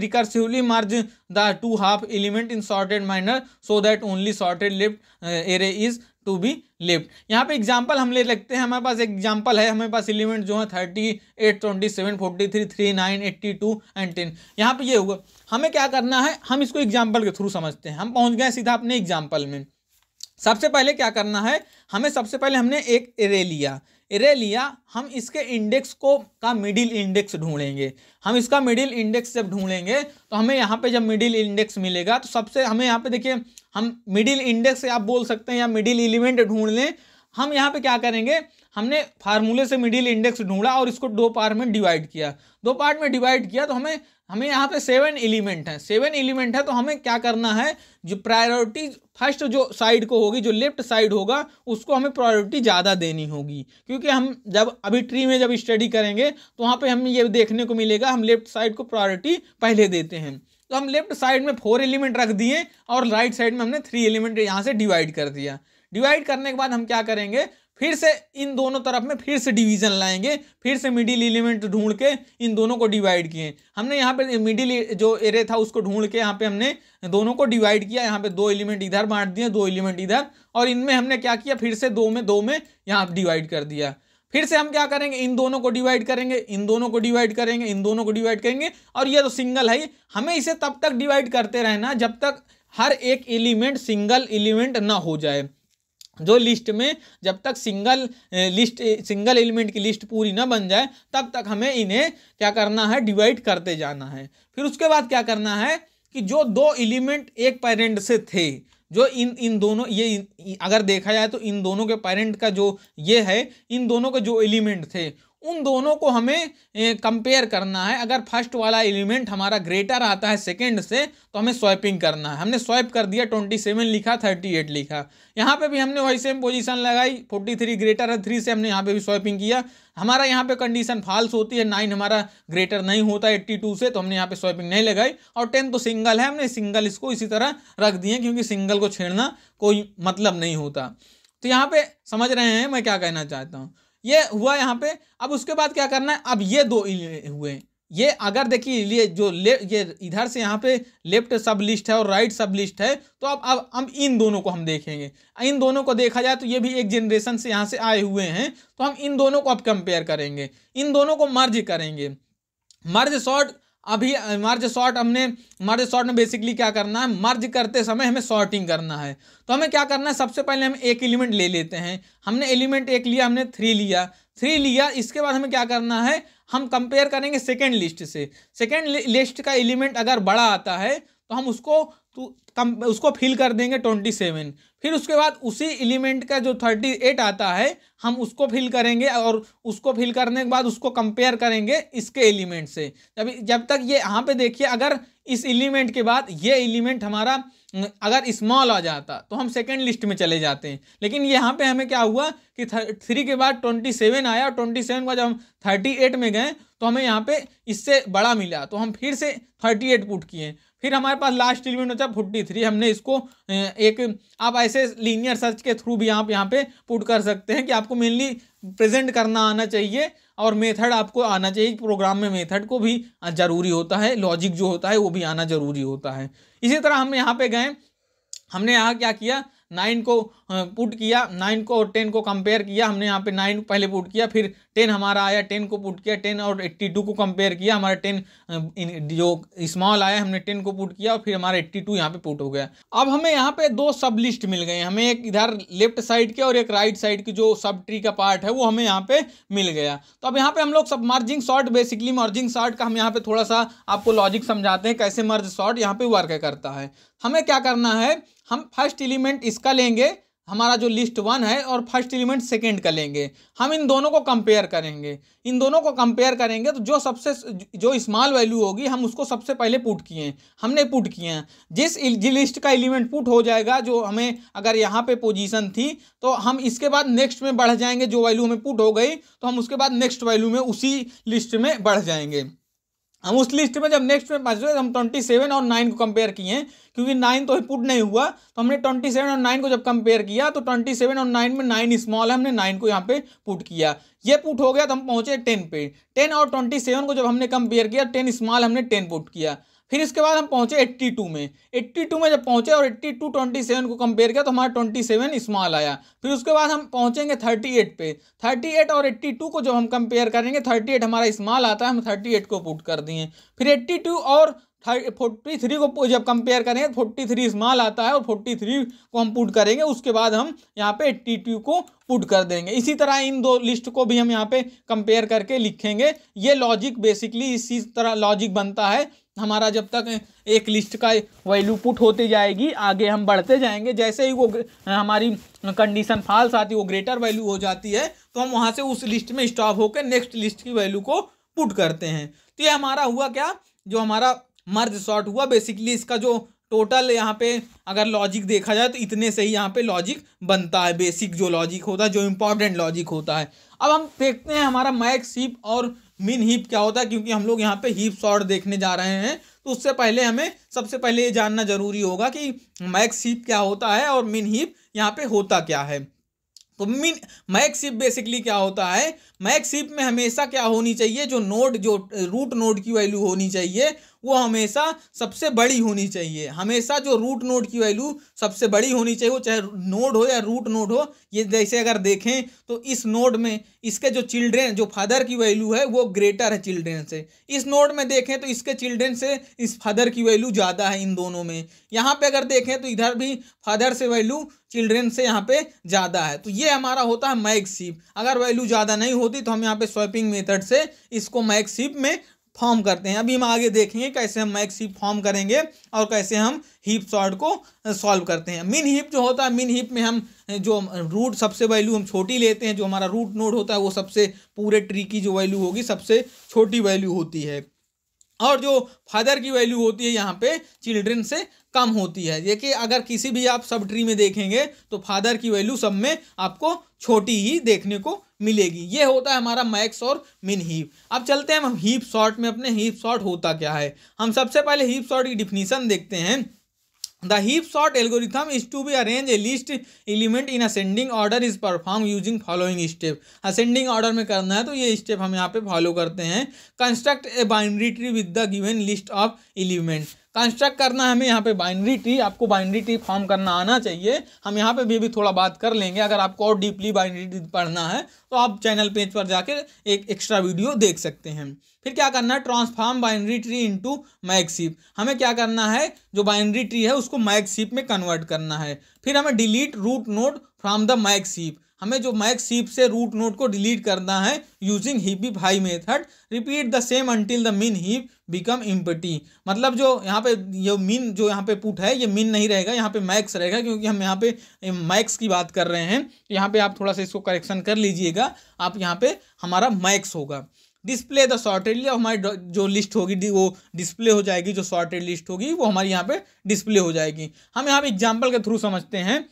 recursively merge the 2 half element in sorted manner so that only sorted left array is to be left. यहाँ पे example हम ले लगते हैं, हमारे पास एग्जाम्पल है, हमारे पास एलिमेंट जो है 38, 27, 43, 39, 82 एंड 10। यहाँ पे ये हुआ। हमें क्या करना है, हम इसको एग्जाम्पल के थ्रू समझते हैं। हम पहुंच गए सीधा अपने एग्जाम्पल में। सबसे पहले क्या करना है हमें, सबसे पहले हमने एक एरे लिया, हम इसके इंडेक्स को का मिडिल इंडेक्स ढूंढेंगे। हम इसका मिडिल इंडेक्स जब ढूंढेंगे तो हमें यहाँ पे जब मिडिल इंडेक्स मिलेगा तो सबसे हमें यहाँ पे देखिए, हम मिडिल इंडेक्स आप बोल सकते हैं या मिडिल एलिमेंट ढूंढ लें। हम यहाँ पे क्या करेंगे, हमने फार्मूले से मिडिल इंडेक्स ढूंढा और इसको 2 पार्ट में डिवाइड किया। 2 पार्ट में डिवाइड किया तो हमें यहाँ पे 7 एलिमेंट है। तो हमें क्या करना है, जो प्रायोरिटी फर्स्ट जो साइड को होगी, जो लेफ्ट साइड होगा उसको हमें प्रायोरिटी ज़्यादा देनी होगी, क्योंकि हम जब अभी ट्री में जब स्टडी करेंगे तो वहाँ पे हमें ये देखने को मिलेगा हम लेफ्ट साइड को प्रायोरिटी पहले देते हैं। तो हम लेफ्ट साइड में 4 एलिमेंट रख दिए और राइट साइड में हमने 3 एलिमेंट यहाँ से डिवाइड कर दिया। डिवाइड करने के बाद हम क्या करेंगे, फिर से इन दोनों तरफ में फिर से डिवीज़न लाएंगे, फिर से मिडिल एलिमेंट ढूंढ के इन दोनों को डिवाइड किए। हमने यहाँ पे मिडिल जो एरे था उसको ढूंढ के यहाँ पे हमने दोनों को डिवाइड किया। यहाँ पे 2 एलिमेंट इधर बांट दिए, 2 एलिमेंट इधर, और इनमें हमने क्या किया, फिर से 2 में यहाँ डिवाइड कर दिया। फिर से हम क्या करेंगे, इन दोनों को डिवाइड करेंगे, इन दोनों को डिवाइड करेंगे, इन दोनों को डिवाइड करेंगे, और ये तो सिंगल है। हमें इसे तब तक डिवाइड करते रहना जब तक हर एक एलिमेंट सिंगल एलिमेंट ना हो जाए। जो लिस्ट में जब तक सिंगल एलिमेंट की लिस्ट पूरी ना बन जाए तब तक हमें इन्हें क्या करना है, डिवाइड करते जाना है। फिर उसके बाद क्या करना है कि जो 2 एलिमेंट एक पेरेंट से थे, जो इन दोनों ये अगर देखा जाए तो इन दोनों के पेरेंट का जो ये है, इन दोनों के जो एलिमेंट थे उन दोनों को हमें कंपेयर करना है। अगर फर्स्ट वाला एलिमेंट हमारा ग्रेटर आता है सेकंड से तो हमें स्वैपिंग करना है। हमने स्वैप कर दिया, 27 लिखा, 38 लिखा। यहाँ पे भी हमने वही सेम पोजीशन लगाई, 43 ग्रेटर है 3 से, हमने यहाँ पे भी स्वैपिंग किया। हमारा यहाँ पे कंडीशन फाल्स होती है, 9 हमारा ग्रेटर नहीं होता 82 से, तो हमने यहाँ पे स्वैपिंग नहीं लगाई। और 10 तो सिंगल है, हमने सिंगल इसको इसी तरह रख दिए क्योंकि सिंगल को छेड़ना कोई मतलब नहीं होता। तो यहाँ पे समझ रहे हैं मैं क्या कहना चाहता हूँ, ये हुआ यहाँ पे। अब उसके बाद क्या करना है, अब ये 2 हुए, ये अगर देखिए जो ये इधर से यहाँ पे लेफ्ट सब लिस्ट है और राइट सब लिस्ट है, तो अब हम इन दोनों को हम देखेंगे। इन दोनों को देखा जाए तो ये भी एक जनरेशन से यहाँ से आए हुए हैं, तो हम इन दोनों को अब कंपेयर करेंगे, इन दोनों को मर्ज करेंगे। मर्ज सॉर्ट, अभी मर्ज सॉर्ट में बेसिकली क्या करना है, मर्ज करते समय हमें सॉर्टिंग करना है। तो हमें क्या करना है, सबसे पहले हम एक एलिमेंट ले लेते हैं। हमने एलिमेंट एक लिया, हमने थ्री लिया। इसके बाद हमें क्या करना है, हम कंपेयर करेंगे सेकेंड लिस्ट से। सेकेंड लिस्ट का एलिमेंट अगर बड़ा आता है तो हम उसको फिल कर देंगे 27। फिर उसके बाद उसी एलिमेंट का जो 38 आता है हम उसको फिल करेंगे, और उसको फिल करने के बाद उसको कंपेयर करेंगे इसके एलिमेंट से। जब तक ये यहाँ पे देखिए, अगर इस एलिमेंट के बाद ये एलिमेंट हमारा अगर स्मॉल आ जाता तो हम सेकेंड लिस्ट में चले जाते हैं, लेकिन यहाँ पे हमें क्या हुआ कि 3 के बाद 27 आया, और 27 के बाद जब हम 38 में गए तो हमें यहाँ पे इससे बड़ा मिला, तो हम फिर से 38 पुट किए। फिर हमारे पास लास्ट एलिमेंट होता है 43, हमने इसको एक, आप ऐसे लीनियर सर्च के थ्रू भी आप यहाँ पे पुट कर सकते हैं कि आपको मेनली प्रेजेंट करना आना चाहिए और मेथड आपको आना चाहिए। प्रोग्राम में मेथड को भी ज़रूरी होता है, लॉजिक जो होता है वो भी आना ज़रूरी होता है। इसी तरह हम यहाँ पे गए, हमने यहाँ क्या किया, 9 को पुट किया, 9 को और 10 को कंपेयर किया। हमने यहाँ पे 9 पहले पुट किया, फिर 10 हमारा आया, 10 को पुट किया, 10 और 82 को कंपेयर किया, हमारा 10 जो स्मॉल आया हमने 10 को पुट किया, और फिर हमारा 82 यहाँ पे पुट हो गया। अब हमें यहाँ पे दो सब लिस्ट मिल गए, हमें एक इधर लेफ्ट साइड के और एक राइट साइड की जो सब ट्री का पार्ट है वो हमें यहाँ पे मिल गया। तो अब यहाँ पे हम लोग सब merging sort, basically merging sort का हम यहाँ पे थोड़ा सा आपको लॉजिक समझाते हैं कैसे मर्ज सॉर्ट यहाँ पे वर्क करता है। हमें क्या करना है, हम फर्स्ट एलिमेंट इसका लेंगे, हमारा जो लिस्ट 1 है, और फर्स्ट एलिमेंट सेकंड का लेंगे। हम इन दोनों को कंपेयर करेंगे, इन दोनों को कंपेयर करेंगे तो जो सबसे जो स्मॉल वैल्यू होगी हम उसको सबसे पहले पुट किए, हमने पुट किए। जिस लिस्ट का एलिमेंट पुट हो जाएगा, जो हमें अगर यहाँ पे पोजीशन थी, तो हम इसके बाद नेक्स्ट में बढ़ जाएंगे। जो वैल्यू हमें पुट हो गई तो हम उसके बाद नेक्स्ट वैल्यू में उसी लिस्ट में बढ़ जाएंगे। हम उस लिस्ट में जब नेक्स्ट में पहुंचे तो हम 27 और 9 को कंपेयर किए, क्योंकि 9 तो पुट नहीं हुआ, तो हमने 27 और 9 को जब कंपेयर किया तो 27 और 9 में 9 स्मॉल है, हमने 9 को यहाँ पे पुट किया। ये पुट हो गया तो हम पहुंचे 10 पे। 10 और 27 को जब हमने कंपेयर किया, 10 स्मॉल, हमने 10 पुट किया। फिर इसके बाद हम पहुंचे 82 में। 82 में जब पहुंचे और 82 27 को कंपेयर किया तो हमारा 27 स्मॉल आया। फिर उसके बाद हम पहुंचेंगे 38 पे। 38 और 82 को जब हम कंपेयर करेंगे, 38 हमारा स्मॉल आता है, हम 38 को पुट कर दिए। फिर 82 और 43 को जब कंपेयर करेंगे, 43 स्मॉल आता है और 43 को हम पुट करेंगे। उसके बाद हम यहाँ पे 82 को पुट कर देंगे। इसी तरह इन दो लिस्ट को भी हम यहाँ पे कंपेयर करके लिखेंगे। ये लॉजिक बेसिकली इसी तरह लॉजिक बनता है हमारा। जब तक एक लिस्ट का वैल्यू पुट होती जाएगी, आगे हम बढ़ते जाएंगे। जैसे ही वो हमारी कंडीशन फॉल्स आती है, वो ग्रेटर वैल्यू हो जाती है, तो हम वहाँ से उस लिस्ट में स्टॉप होकर नेक्स्ट लिस्ट की वैल्यू को पुट करते हैं। तो ये हमारा हुआ क्या, जो हमारा मर्ज सॉर्ट हुआ। बेसिकली इसका जो टोटल यहाँ पे अगर लॉजिक देखा जाए तो इतने से ही यहाँ पे लॉजिक बनता है, बेसिक जो लॉजिक होता है, जो इम्पॉर्टेंट लॉजिक होता है। अब हम देखते हैं हमारा मैक्स हीप और मिन हीप क्या होता है, क्योंकि हम लोग यहाँ पे हीप सॉर्ट देखने जा रहे हैं। तो उससे पहले हमें सबसे पहले ये जानना जरूरी होगा कि मैक्स हीप क्या होता है और मिन हीप यहाँ पे होता क्या है। तो मैक्स हीप बेसिकली क्या होता है, मैक्स हीप में हमेशा क्या होनी चाहिए, जो नोड, जो रूट नोड की वैल्यू होनी चाहिए वो हमेशा सबसे बड़ी होनी चाहिए। हमेशा जो रूट नोड की वैल्यू सबसे बड़ी होनी चाहिए, वो चाहे नोड हो या रूट नोड हो। ये जैसे अगर देखें तो इस नोड में इसके जो चिल्ड्रेन, जो फादर की वैल्यू है वो ग्रेटर है चिल्ड्रेन से। इस नोड में देखें तो इसके चिल्ड्रेन से इस फादर की वैल्यू ज़्यादा है। इन दोनों में यहाँ पे अगर देखें तो इधर भी फादर से वैल्यू चिल्ड्रेन से यहाँ पे ज़्यादा है। तो ये हमारा होता है मैक्स हीप। अगर वैल्यू ज़्यादा नहीं होती तो हम यहाँ पे स्वैपिंग मेथड से इसको मैक्स हीप में फॉर्म करते हैं। अभी हम आगे देखेंगे कैसे हम मैक्स हीप फॉर्म करेंगे और कैसे हम हीप सॉर्ट को सॉल्व करते हैं। मिन हीप जो होता है, मिन हीप में हम जो रूट सबसे वैल्यू हम छोटी लेते हैं, जो हमारा रूट नोड होता है वो सबसे, पूरे ट्री की जो वैल्यू होगी सबसे छोटी वैल्यू होती है, और जो फादर की वैल्यू होती है यहाँ पे चिल्ड्रेन से कम होती है। देखिए अगर किसी भी आप सब ट्री में देखेंगे तो फादर की वैल्यू सब में आपको छोटी ही देखने को मिलेगी। ये होता है हमारा मैक्स और मिन हीप। अब चलते हैं हम हीप सॉर्ट में, अपने हीप सॉर्ट होता क्या है। हम सबसे पहले हीप सॉर्ट की डिफिनीशन देखते हैं। The heap sort algorithm is to be arrange a list element in ascending order is performed using following step. Ascending order में करना है तो ये step हम यहाँ पे follow करते हैं. Construct a binary tree with the given list of element. Construct करना है हमें यहाँ पे बाइनरी ट्री. आपको बाइनरी ट्री फॉर्म करना आना चाहिए. हम यहाँ पे भी थोड़ा बात कर लेंगे. अगर आपको और डीपली बाइनरी ट्री पढ़ना है तो आप चैनल पेज पर जाकर एक एक्स्ट्रा वीडियो देख सकते हैं. फिर क्या करना है, transform binary tree into max heap. हमें क्या करना है, जो बाइनरी ट्री है उसको मैक्स हीप में कन्वर्ट करना है. फिर हमें delete root node from the max heap. हमें जो मैक्स हीप से रूट नोड को डिलीट करना है using heap high method. Repeat the same until the min heap become empty. मतलब जो यहाँ पे ये मिन जो यहाँ पे पुट है ये मिन नहीं रहेगा, यहाँ पे मैक्स रहेगा क्योंकि हम यहाँ पे मैक्स की बात कर रहे हैं. यहाँ पे आप थोड़ा सा इसको करेक्शन कर लीजिएगा. आप यहाँ पे हमारा मैक्स होगा. Display the sorted list. हमारी जो लिस्ट होगी वो डिस्प्ले हो जाएगी. जो सॉर्टेड लिस्ट होगी वो हमारी यहाँ पे डिस्प्ले हो जाएगी. हम यहाँ पे एग्जाम्पल के थ्रू समझते हैं.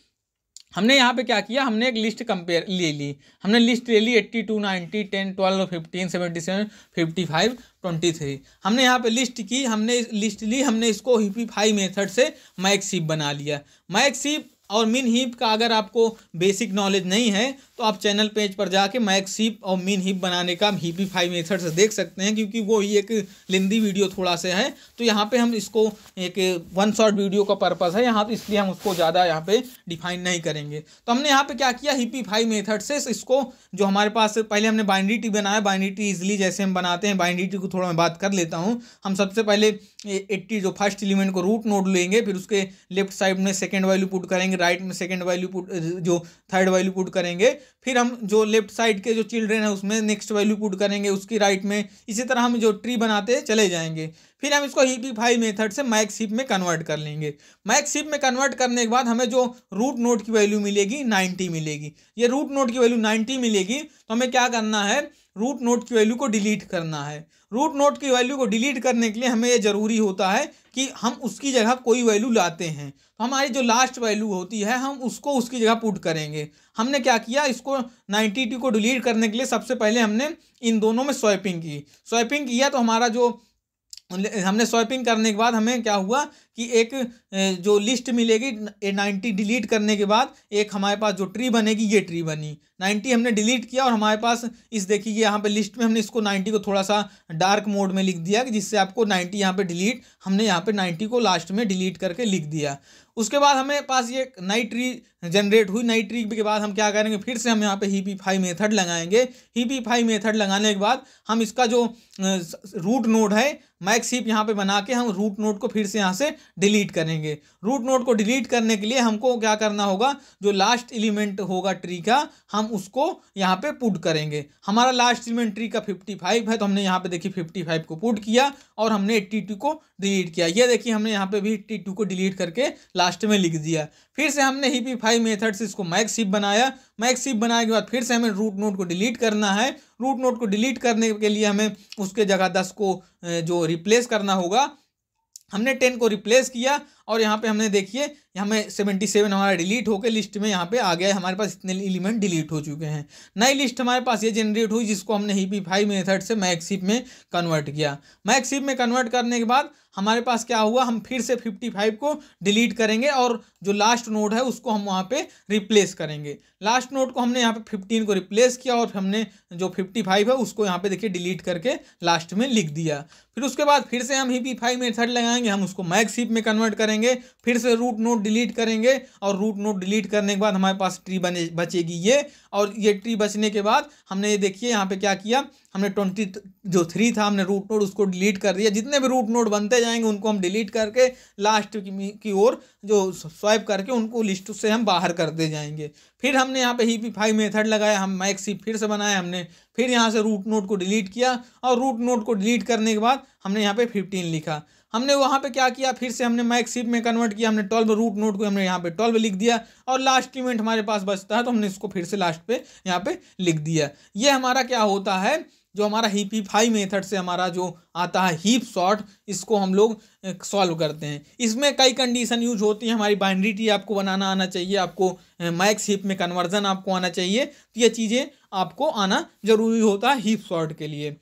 हमने यहाँ पे क्या किया, हमने एक लिस्ट कंपेयर ले ली. हमने लिस्ट ले ली 82, 90, 10, 12, 15, 77, 55, 23. हमने यहाँ पे लिस्ट की, हमने लिस्ट ली, हमने इसको हीप हाई मेथड से मैक्स हीप बना लिया. मैक्स हीप और मिन हीप का अगर आपको बेसिक नॉलेज नहीं है तो आप चैनल पेज पर जाके मैक्स हीप और मिन हीप बनाने का हीप हाई मेथड से देख सकते हैं क्योंकि वो ही एक लेंदी वीडियो थोड़ा सा है. तो यहाँ पे हम इसको एक वन शॉट वीडियो का पर्पस है यहाँ, इसलिए हम उसको ज़्यादा यहाँ पे डिफाइन नहीं करेंगे. तो हमने यहाँ पे क्या किया, हीप हाई मेथड से इसको जो हमारे पास पहले हमने बाइनरी ट्री बनाया. बाइनरी ट्री इजिली जैसे हम बनाते हैं, बाइनरी ट्री को थोड़ा मैं बात कर लेता हूँ. हम सबसे पहले 80 जो फर्स्ट एलिमेंट को रूट नोड लेंगे, फिर उसके लेफ्ट साइड में सेकेंड वैल्यू पुट करेंगे, राइट में सेकेंड वैल्यू पुट, जो थर्ड वैल्यू पुट करेंगे. फिर हम जो लेफ्ट साइड के जो चिल्ड्रेन है उसमें नेक्स्ट वैल्यू पुट करेंगे, उसकी राइट में. इसी तरह हम जो ट्री बनाते चले जाएंगे. फिर हम इसको हीप हाई मेथड से मैक्स हीप में कन्वर्ट कर लेंगे. मैक्स हीप में कन्वर्ट करने के बाद हमें जो रूट नोड की वैल्यू मिलेगी 90 मिलेगी. ये रूट नोड की वैल्यू 90 मिलेगी तो हमें क्या करना है, रूट नोड की वैल्यू को डिलीट करना है. रूट नोड की वैल्यू को डिलीट करने के लिए हमें ये ज़रूरी होता है कि हम उसकी जगह कोई वैल्यू लाते हैं तो हमारी जो लास्ट वैल्यू होती है हम उसको उसकी जगह पुट करेंगे. हमने क्या किया, इसको 92 को डिलीट करने के लिए सबसे पहले हमने इन दोनों में स्वैपिंग की. स्वैपिंग किया तो हमारा जो हमने स्वैपिंग करने के बाद हमें क्या हुआ कि एक जो लिस्ट मिलेगी 90 डिलीट करने के बाद एक हमारे पास जो ट्री बनेगी, ये ट्री बनी. 90 हमने डिलीट किया और हमारे पास इस देखिए यहाँ पे लिस्ट में हमने इसको 90 को थोड़ा सा डार्क मोड में लिख दिया जिससे आपको 90 यहाँ पे डिलीट, हमने यहाँ पे 90 को लास्ट में डिलीट करके लिख दिया. उसके बाद हमें पास ये नई ट्री जनरेट हुई. नई ट्री के बाद हम क्या करेंगे, फिर से हम यहाँ पे हीप हाई मेथड लगाएंगे. हीप हाई मेथड लगाने के बाद हम इसका जो रूट नोड है मैक्स हीप यहाँ पे बना के हम रूट नोड को फिर से यहाँ से डिलीट करेंगे. रूट नोड को डिलीट करने के लिए हमको क्या करना होगा, जो लास्ट एलिमेंट होगा ट्री का हम उसको यहाँ पे पुट करेंगे. हमारा लास्ट एलिमेंट ट्री का 55 है तो हमने यहाँ पे देखिए 55 को पुट किया और हमने 82 को डिलीट किया. ये देखिए हमने यहाँ पे भी 82 को डिलीट करके लास्ट में लिख दिया. फिर से हमने हीप हाई मेथड से इसको मैक्स हीप बनाया. मैक्स हीप बनाने के बाद फिर से हमें रूट नोड को डिलीट करना है. रूट नोड को डिलीट करने के लिए हमें उसके जगह 10 को जो रिप्लेस करना होगा, हमने 10 को रिप्लेस किया और यहाँ पे हमने देखिए हमें 77 हमारा डिलीट होकर लिस्ट में यहाँ पे आ गया है. हमारे पास इतने एलिमेंट डिलीट हो चुके हैं. नई लिस्ट हमारे पास ये जनरेट हुई जिसको हमने हीप हाई मेथड से मैक्स हीप में कन्वर्ट किया. मैक्स हीप में कन्वर्ट करने के बाद हमारे पास क्या हुआ, हम फिर से 55 को डिलीट करेंगे और जो लास्ट नोड है उसको हम वहाँ पे रिप्लेस करेंगे. लास्ट नोड को हमने यहाँ पे 15 को रिप्लेस किया और हमने जो 55 है उसको यहाँ पे देखिए डिलीट करके लास्ट में लिख दिया. फिर उसके बाद फिर से हम हीप हाई मेथड लगाएंगे, हम उसको मैक्स हीप में कन्वर्ट करेंगे, फिर से रूट नोड डिलीट करेंगे और रूट नोड डिलीट करने के बाद हमारे पास ट्री बचेगी ये. और ये ट्री बचने के बाद हमने ये देखिए यहाँ पे क्या किया, हमने 23 था हमने रूट नोड उसको डिलीट कर दिया. जितने भी रूट नोड बनते जाएंगे उनको हम डिलीट करके लास्ट की ओर जो स्वाइप करके उनको लिस्ट से हम बाहर करते जाएंगे. फिर हमने यहाँ पे हीप हाई मेथड लगाया, हम मैक्स हीप फिर से बनाया, हमने फिर यहाँ से रूट नोड को डिलीट किया और रूट नोड को डिलीट करने के बाद हमने यहाँ पे 15 लिखा. हमने वहाँ पे क्या किया, फिर से हमने मैक्स हीप में कन्वर्ट किया, हमने 12 रूट नोड को हमने यहाँ पे 12 लिख दिया और लास्ट एलिमेंट हमारे पास बचता है तो हमने इसको फिर से लास्ट पे यहाँ पे लिख दिया. ये हमारा क्या होता है, जो हमारा हीप हाई मेथड से हमारा जो आता है हीप सॉर्ट, इसको हम लोग सॉल्व करते हैं. इसमें कई कंडीशन यूज होती है. हमारी बाइनरी ट्री आपको बनाना आना चाहिए, आपको मैक्स हीप में कन्वर्जन आपको आना चाहिए. तो ये चीज़ें आपको आना जरूरी होता है हीप सॉर्ट के लिए.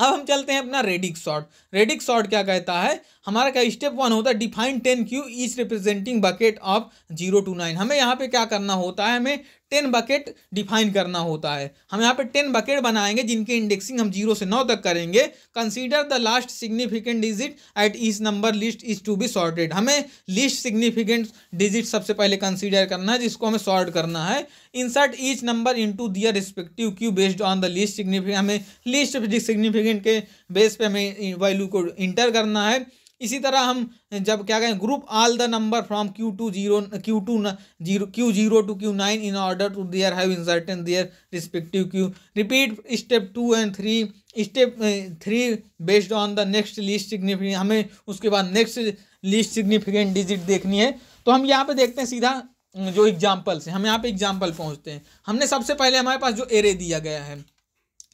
अब हम चलते हैं अपना रेडिक्स सॉर्ट। रेडिक्स सॉर्ट क्या कहता है, हमारा क्या स्टेप वन होता है define 10 queue each representing bucket of 0 to 9। हमें यहाँ पे क्या करना होता है, हमें 10 बकेट डिफाइन करना होता है। हम यहाँ पे 10 बकेट बनाएंगे जिनके इंडेक्सिंग हम 0 से 9 तक करेंगे। Consider the last significant digit at each number list is to be sorted. हमें लिस्ट सिग्निफिकेंट डिजिट सबसे पहले कंसीडर करना है जिसको हमें सॉर्ट करना है। Insert each number into their respective queue based on the list significant. हमें लिस्ट सिग्निफिकेंट के बेस पे हमें वैल्यू को इंटर करना है। इसी तरह हम जब क्या कहें, group all the number from Q0 to Q9 in order to there have inserted their respective queue. Repeat step 2 and 3। Step 3 based on the next list significant. हमें उसके बाद नेक्स्ट लिस्ट सिग्निफिकेंट डिजिट देखनी है। तो हम यहाँ पे देखते हैं सीधा जो एग्जाम्पल से, हम यहाँ पे एग्जाम्पल पहुँचते हैं। हमने सबसे पहले हमारे पास जो एरे दिया गया है,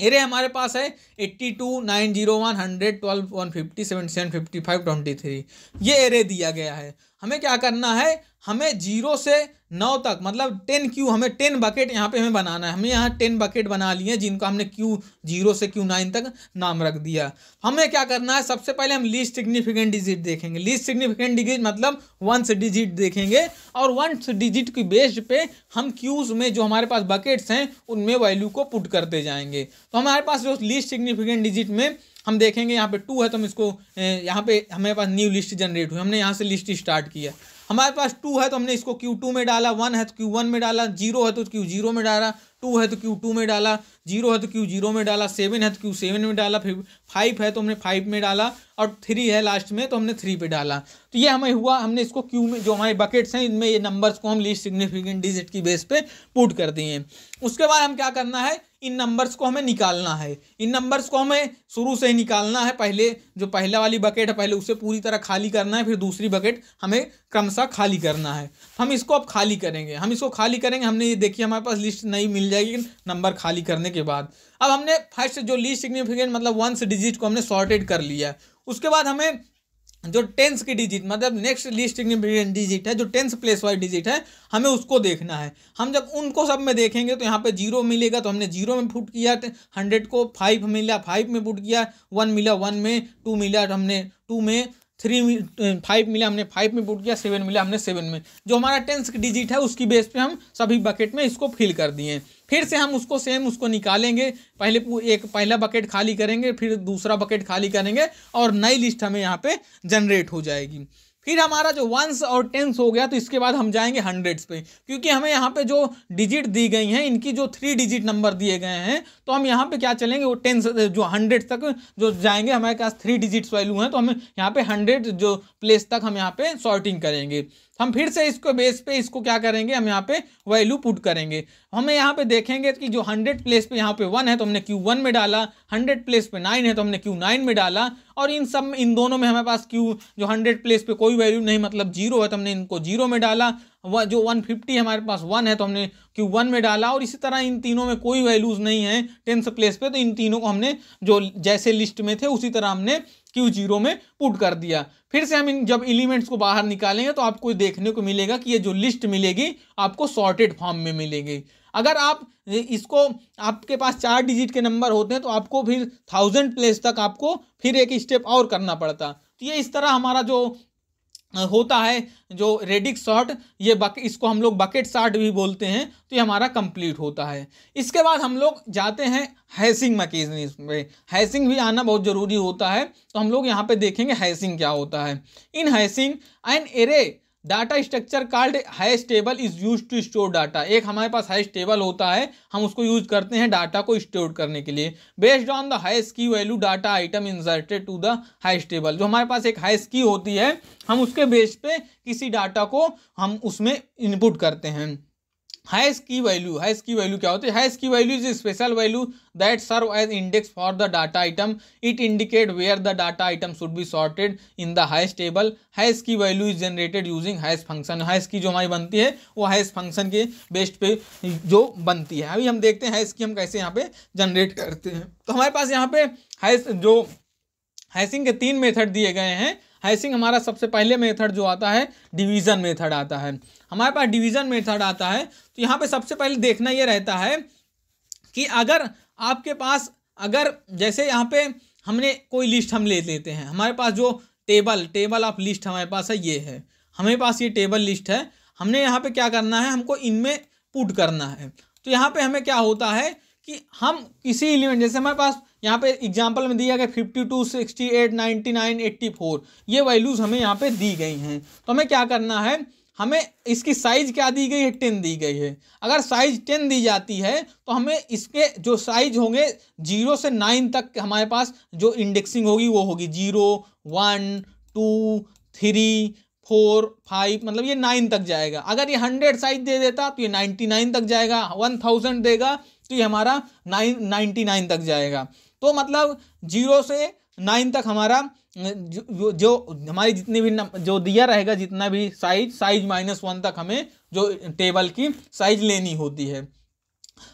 एरे हमारे पास है 82, 901, 100, 12, 150, 77, 55, 23। ये एरे दिया गया है। हमें क्या करना है, हमें 0 से 9 तक मतलब 10 क्यू, हमें 10 बकेट यहाँ पे हमें बनाना है। हमें यहाँ 10 बकेट बना लिए जिनको हमने Q0 से Q9 तक नाम रख दिया। हमें क्या करना है, सबसे पहले हम लीस्ट सिग्निफिकेंट डिजिट देखेंगे। लीस्ट सिग्निफिकेंट डिजिट मतलब 1th डिजिट देखेंगे और 1th डिजिट की बेस पे हम क्यूज़ में जो हमारे पास बकेट्स हैं उनमें वैल्यू को पुट करते जाएंगे। तो हमारे पास जो लीस्ट सिग्निफिकेंट डिजिट में हम देखेंगे यहाँ पे 2 है, तो हम इसको यहाँ पे हमारे पास न्यू लिस्ट जनरेट हुई, हमने यहाँ से लिस्ट स्टार्ट किया। हमारे पास 2 है तो हमने इसको Q2 में डाला, 1 है तो Q1 में डाला, 0 है तो Q0 में डाला, 2 है तो Q2 में डाला, 0 है तो Q0 में डाला, 7 है तो Q7 में डाला, फिर 5 है तो हमने 5 में डाला और 3 है लास्ट में तो हमने 3 पे डाला। तो ये हमें हुआ, हमने इसको Q में जो हमारे बकेट्स हैं इनमें ये नंबर्स को हम लीस्ट सिग्निफिकेंट डिजिट की बेस पे पुट कर दिए। उसके बाद हम क्या करना है, इन नंबर्स को हमें निकालना है। इन नंबर्स को हमें शुरू से ही निकालना है। पहले जो पहला वाली बकेट है पहले उसे पूरी तरह खाली करना है, फिर दूसरी बकेट हमें क्रमशः खाली करना है। हम इसको अब खाली करेंगे, हम इसको खाली करेंगे। हमने ये देखिए हमारे पास लिस्ट नहीं मिल जाएगी नंबर खाली करने के बाद। अब हमने फर्स्ट जो लीस्ट सिग्निफिकेंट मतलब 1th डिजिट को हमने सॉर्टेड कर लिया। उसके बाद हमें जो 10s की डिजिट मतलब नेक्स्ट लिस्ट सिग्निफिकेंट डिजिट है, जो 10s प्लेस वाइज डिजिट है, हमें उसको देखना है। हम जब उनको सब में देखेंगे तो यहाँ पे 0 मिलेगा तो हमने 0 में पुट किया, 100 को 5 मिला 5 में पुट किया, 1 मिला 1 में, 2 मिला हमने 2 में, 5 मिला हमने 5 में पुट किया, 7 मिला हमने 7 में। जो हमारा 10s की डिजिट है उसकी बेस पे हम सभी बकेट में इसको फिल कर दिए। फिर से हम उसको सेम उसको निकालेंगे, पहले एक पहला बकेट खाली करेंगे, फिर दूसरा बकेट खाली करेंगे और नई लिस्ट हमें यहाँ पे जनरेट हो जाएगी। फिर हमारा जो 1s और 10s हो गया तो इसके बाद हम जाएंगे 100s पे, क्योंकि हमें यहाँ पे जो डिजिट दी गई हैं इनकी जो 3 डिजिट नंबर दिए गए हैं तो हम यहाँ पे क्या चलेंगे वो 100 तक जो जाएंगे। हमारे पास 3 डिजिट्स वैल्यू हैं तो हम यहाँ पे 100 जो प्लेस तक हम यहाँ पे सॉर्टिंग करेंगे। हम फिर से इसको बेस पे इसको क्या करेंगे, हम यहाँ पे वैल्यू पुट करेंगे। हमें यहाँ पे देखेंगे कि जो 100 प्लेस पे यहाँ पे 1 है तो हमने Q1 में डाला, 100 प्लेस पे 9 है तो हमने Q9 में डाला और इन सब इन दोनों में हमारे पास Q जो 100 प्लेस पे कोई वैल्यू नहीं मतलब 0 है तो हमने इनको 0 में डाला। जो 150 हमारे पास 1 है तो हमने Q1 में डाला और इसी तरह इन तीनों में कोई वैल्यूज़ नहीं है 10s प्लेस पे, तो इन तीनों को हमने जो जैसे लिस्ट में थे उसी तरह हमने Q0 में पुट कर दिया। फिर से हम इन जब एलिमेंट्स को बाहर निकालेंगे तो आपको देखने को मिलेगा कि ये जो लिस्ट मिलेगी आपको सॉर्टेड फॉर्म में मिलेगी। अगर आप इसको आपके पास 4 डिजिट के नंबर होते हैं तो आपको फिर 1000 प्लेस तक आपको फिर एक स्टेप और करना पड़ता। तो ये इस तरह हमारा जो होता है जो रेडिक्स सॉर्ट, ये इसको हम लोग बकेट सॉर्ट भी बोलते हैं। तो ये हमारा कंप्लीट होता है। इसके बाद हम लोग जाते हैं हैशिंग मैकेनिज्म पे। हैशिंग भी आना बहुत ज़रूरी होता है तो हम लोग यहाँ पे देखेंगे हैशिंग क्या होता है। In hashing an array data structure called hash table is use to store data. एक हमारे पास हैश टेबल होता है, हम उसको यूज करते हैं डाटा को स्टोर करने के लिए। Based on the hash key value data item inserted to the hash table. जो हमारे पास एक हैश की होती है हम उसके बेस पे किसी डाटा को हम उसमें इनपुट करते हैं। हैश की वैल्यू क्या होती है, hash key value is special value that serve as index for the data item. It indicate where the data item should be sorted in the hash table. Hash key value is generated using hash function. Hash key जो हमारी बनती है वो hash function के based पे जो बनती है। अभी हम देखते हैं हैश की हम कैसे यहाँ पे जनरेट करते हैं। तो हमारे पास यहाँ पे हैश जो हैशिंग के 3 मेथड दिए गए हैं। हैशिंग हमारा सबसे पहले मेथड जो आता है डिवीज़न मेथड आता है। हमारे पास डिवीज़न मेथड आता है तो यहाँ पे सबसे पहले देखना ये रहता है कि अगर आपके पास अगर जैसे यहाँ पे हमने कोई लिस्ट हम ले लेते हैं, हमारे पास जो टेबल ऑफ लिस्ट हमारे पास है ये है, हमारे पास ये टेबल लिस्ट है। हमने यहाँ पे क्या करना है, हमको इनमें पुट करना है। तो यहाँ पे हमें क्या होता है कि हम किसी एलिमेंट, जैसे हमारे पास यहाँ पे एग्जांपल में दिया गया 52, 68, 99, 84 ये वैल्यूज हमें यहाँ पे दी गई हैं। तो हमें क्या करना है, हमें इसकी साइज़ क्या दी गई है, 10 दी गई है। अगर साइज़ 10 दी जाती है तो हमें इसके जो साइज होंगे 0 से 9 तक हमारे पास जो इंडेक्सिंग होगी वो होगी 0, 1, 2, 3, 4, 5 मतलब ये 9 तक जाएगा। अगर ये 100 साइज दे देता तो ये 99 तक जाएगा, 1000 देगा तो ये हमारा 999 तक जाएगा। तो मतलब 0 से 9 तक हमारा जो हमारी जितनी भी जो दिया रहेगा, जितना भी साइज -1 तक हमें जो टेबल की साइज लेनी होती है।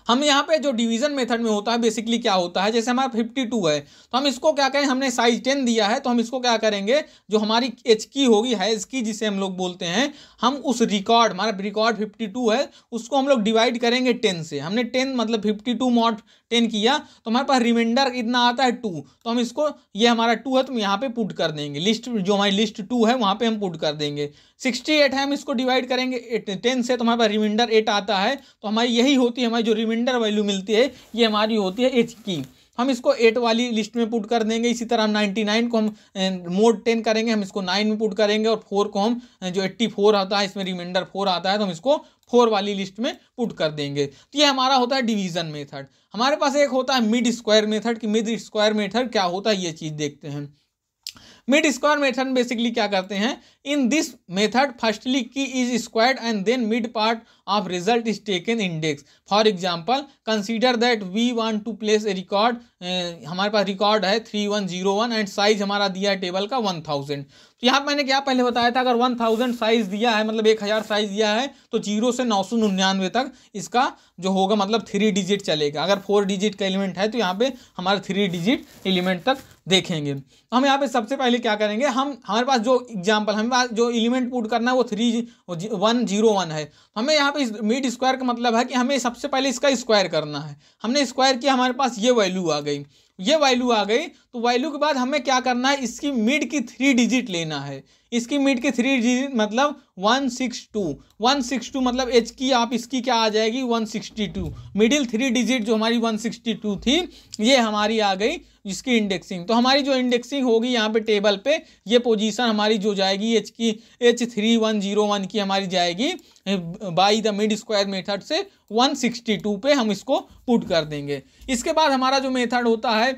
हम यहाँ पे जो डिवीजन मेथड में होता है बेसिकली क्या होता है, जैसे हमारा 52 है तो हम इसको क्या करें, हमने साइज 10 दिया है तो हम इसको क्या करेंगे, जो हमारी एच की होगी, हैश की जिसे हम लोग बोलते हैं, हम उस रिकॉर्ड, हमारा रिकॉर्ड 52 है उसको हम लोग डिवाइड करेंगे 10 से। हमने 10 मतलब 52 mod 10 किया तो हमारे पास रिमाइंडर इतना आता है 2। तो हम इसको, ये हमारा 2 है तो यहाँ पे पुट कर देंगे, लिस्ट जो हमारी लिस्ट 2 है वहाँ पे हम पुट कर देंगे। 68 है, हम इसको डिवाइड करेंगे 10 से तो हमारे पास रिमाइंडर 8 आता है। तो हमारी यही होती है, हमारी जो रिमाइंडर वैल्यू मिलती है ये हमारी होती है एच की। हम इसको 8 वाली लिस्ट में पुट कर देंगे। इसी तरह हम 99 को हम मोड 10 करेंगे, हम इसको 9 में पुट करेंगे और 4 को हम, जो 84 आता है इसमें रिमाइंडर 4 आता है तो हम इसको 4 वाली लिस्ट में पुट कर देंगे। तो ये हमारा होता है डिवीज़न मेथड। हमारे पास एक होता है मिड स्क्वायर मेथड, कि मिड स्क्वायर मेथड क्या होता है ये चीज़ देखते हैं। मिड स्क्वायर मेथड बेसिकली क्या करते हैं, in this method firstly key is squared and then mid part of result is taken index. For example consider that we want to place a record, हमारे पास रिकॉर्ड है 3101 and size हमारा दिया है table का 1000। तो यहाँ मैंने क्या पहले बताया था, अगर 1000 साइज दिया है मतलब 1000 साइज दिया है तो 0 से 999 तक इसका जो होगा मतलब 3 डिजिट चलेगा। अगर 4 डिजिट का एलिमेंट है तो यहाँ पे हमारे 3 डिजिट एलिमेंट तक देखेंगे। तो हम यहाँ पे सबसे पहले क्या करेंगे, हम हमारे पास जो एग्जाम्पल, हमारे पास जो एलिमेंट पुट करना है वो 3101 है। तो हमें यहाँ पे मिड स्क्वायर का मतलब है कि हमें सबसे पहले इसका स्क्वायर करना है। हमने स्क्वायर किया, हमारे पास ये वैल्यू आ गई, ये वैल्यू आ गई। तो वैल्यू के बाद हमें क्या करना है, इसकी मिड की 3 डिजिट लेना है। इसकी मिड की 3 डिजिट मतलब 162 मतलब एच की आप इसकी क्या आ जाएगी 162। मिडिल 3 डिजिट जो हमारी 162 थी ये हमारी आ गई इसकी इंडेक्सिंग। तो हमारी जो इंडेक्सिंग होगी यहाँ पे टेबल पे, ये पोजीशन हमारी जो जाएगी एच की, H3101 की हमारी जाएगी by the mid square method से 162 पे हम इसको पुट कर देंगे। इसके बाद हमारा जो मेथड होता है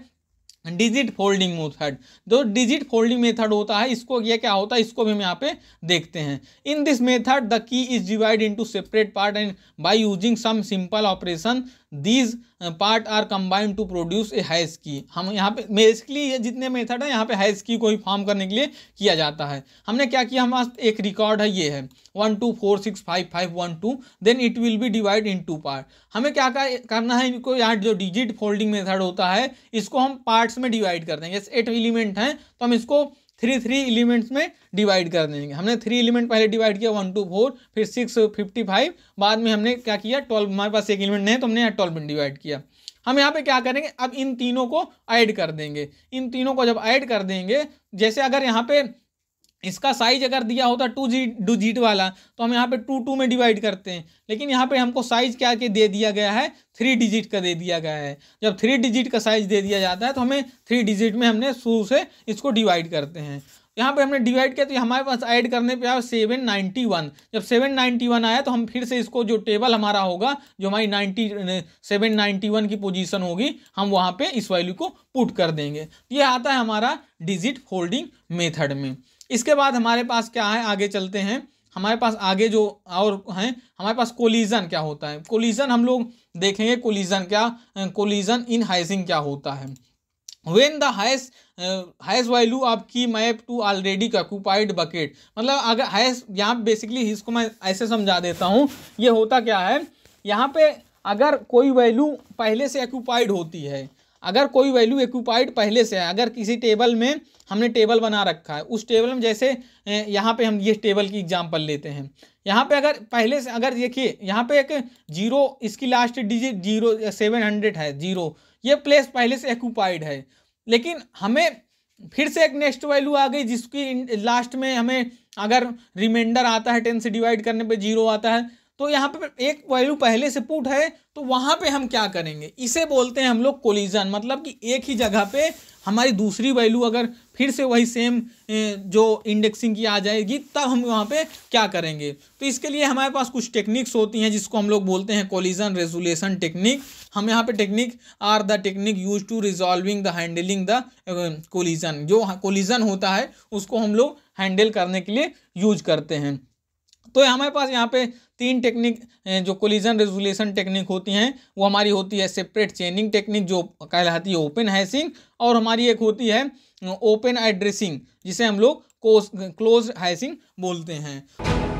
डिजिट फोल्डिंग मेथड, जो डिजिट फोल्डिंग मेथड होता है इसको, ये क्या होता है इसको भी हम यहाँ पे देखते हैं। In this method the key is divide into separate part and by using some simple operation these part are combined to produce a hash key. हम यहाँ पे बेसिकली ये जितने मेथड हैं यहाँ पे हैश की को फॉर्म करने के लिए किया जाता है। हमने क्या किया, हमारे एक रिकॉर्ड है ये है 12465512, then it will be divide in two part. हमें क्या करना है, इनको यहाँ जो डिजिट फोल्डिंग मेथड होता है इसको हम पार्ट्स में डिवाइड कर देंगे। जैसे 8 एलिमेंट हैं तो हम इसको 3 एलिमेंट्स में डिवाइड कर देंगे। हमने 3 एलिमेंट पहले डिवाइड किया 1, 2, 4 फिर 6, 55 बाद में हमने क्या किया 12, हमारे पास एक एलिमेंट नहीं है तो हमने यहाँ 12 में डिवाइड किया। हम यहाँ पे क्या करेंगे, अब इन तीनों को ऐड कर देंगे। इन तीनों को जब ऐड कर देंगे, जैसे अगर यहाँ पे इसका साइज अगर दिया होता 2 डिजिट वाला तो हम यहाँ पे 2 में डिवाइड करते हैं, लेकिन यहाँ पे हमको साइज क्या के दे दिया गया है 3 डिजिट का दे दिया गया है। जब 3 डिजिट का साइज दे दिया जाता है तो हमें 3 डिजिट में हमने शुरू से इसको डिवाइड करते हैं। यहाँ पे हमने डिवाइड किया तो हमारे पास ऐड करने पे आया 791। जब 791 आया तो हम फिर से इसको जो टेबल हमारा होगा, जो हमारी 791 की पोजीशन होगी, हम वहाँ पे इस वैल्यू को पुट कर देंगे। ये आता है हमारा डिजिट फोल्डिंग मेथड में। इसके बाद हमारे पास क्या है, आगे चलते हैं। हमारे पास आगे जो और हैं, हमारे पास कोलिजन क्या होता है, कोलिजन हम लोग देखेंगे। कोलिजन इन हैशिंग क्या होता है, when the hash value of key map to already occupied bucket. मतलब अगर हैश, यहाँ बेसिकली इसको मैं ऐसे समझा देता हूँ, ये होता क्या है, यहाँ पे अगर कोई वैल्यू पहले से ऑक्यूपाइड होती है, अगर कोई वैल्यू ऑक्यूपाइड पहले से है, अगर किसी टेबल में हमने टेबल बना रखा है, उस टेबल में, जैसे यहाँ पे हम ये टेबल की एग्जांपल लेते हैं, यहाँ पे अगर पहले से, अगर देखिए यहाँ पे एक 0, इसकी लास्ट डिजिट 0, 700 है 0, ये प्लेस पहले से ऑक्यूपाइड है, लेकिन हमें फिर से एक नेक्स्ट वैल्यू आ गई जिसकी लास्ट में हमें अगर रिमाइंडर आता है 10 से डिवाइड करने पे 0 आता है, तो यहाँ पे एक वैल्यू पहले से पुट है, तो वहाँ पे हम क्या करेंगे, इसे बोलते हैं हम लोग कोलिजन। मतलब कि एक ही जगह पे हमारी दूसरी वैल्यू अगर फिर से वही सेम जो इंडेक्सिंग की आ जाएगी तब हम वहाँ पे क्या करेंगे। तो इसके लिए हमारे पास कुछ टेक्निक्स होती हैं जिसको हम लोग बोलते हैं कोलिजन रेजोल्यूशन टेक्निक। हम यहाँ पे technique are the technique use to resolving the handling the collision, जो कोलिजन होता है उसको हम लोग हैंडल करने के लिए यूज करते हैं। तो हमारे पास यहाँ पे तीन टेक्निक जो कोलिजन रेजोल्यूशन टेक्निक होती हैं वो हमारी होती है सेपरेट चेनिंग टेक्निक जो कहलाती है ओपन हैशिंग, और हमारी एक होती है ओपन एड्रेसिंग जिसे हम लोग क्लोज हैशिंग बोलते हैं।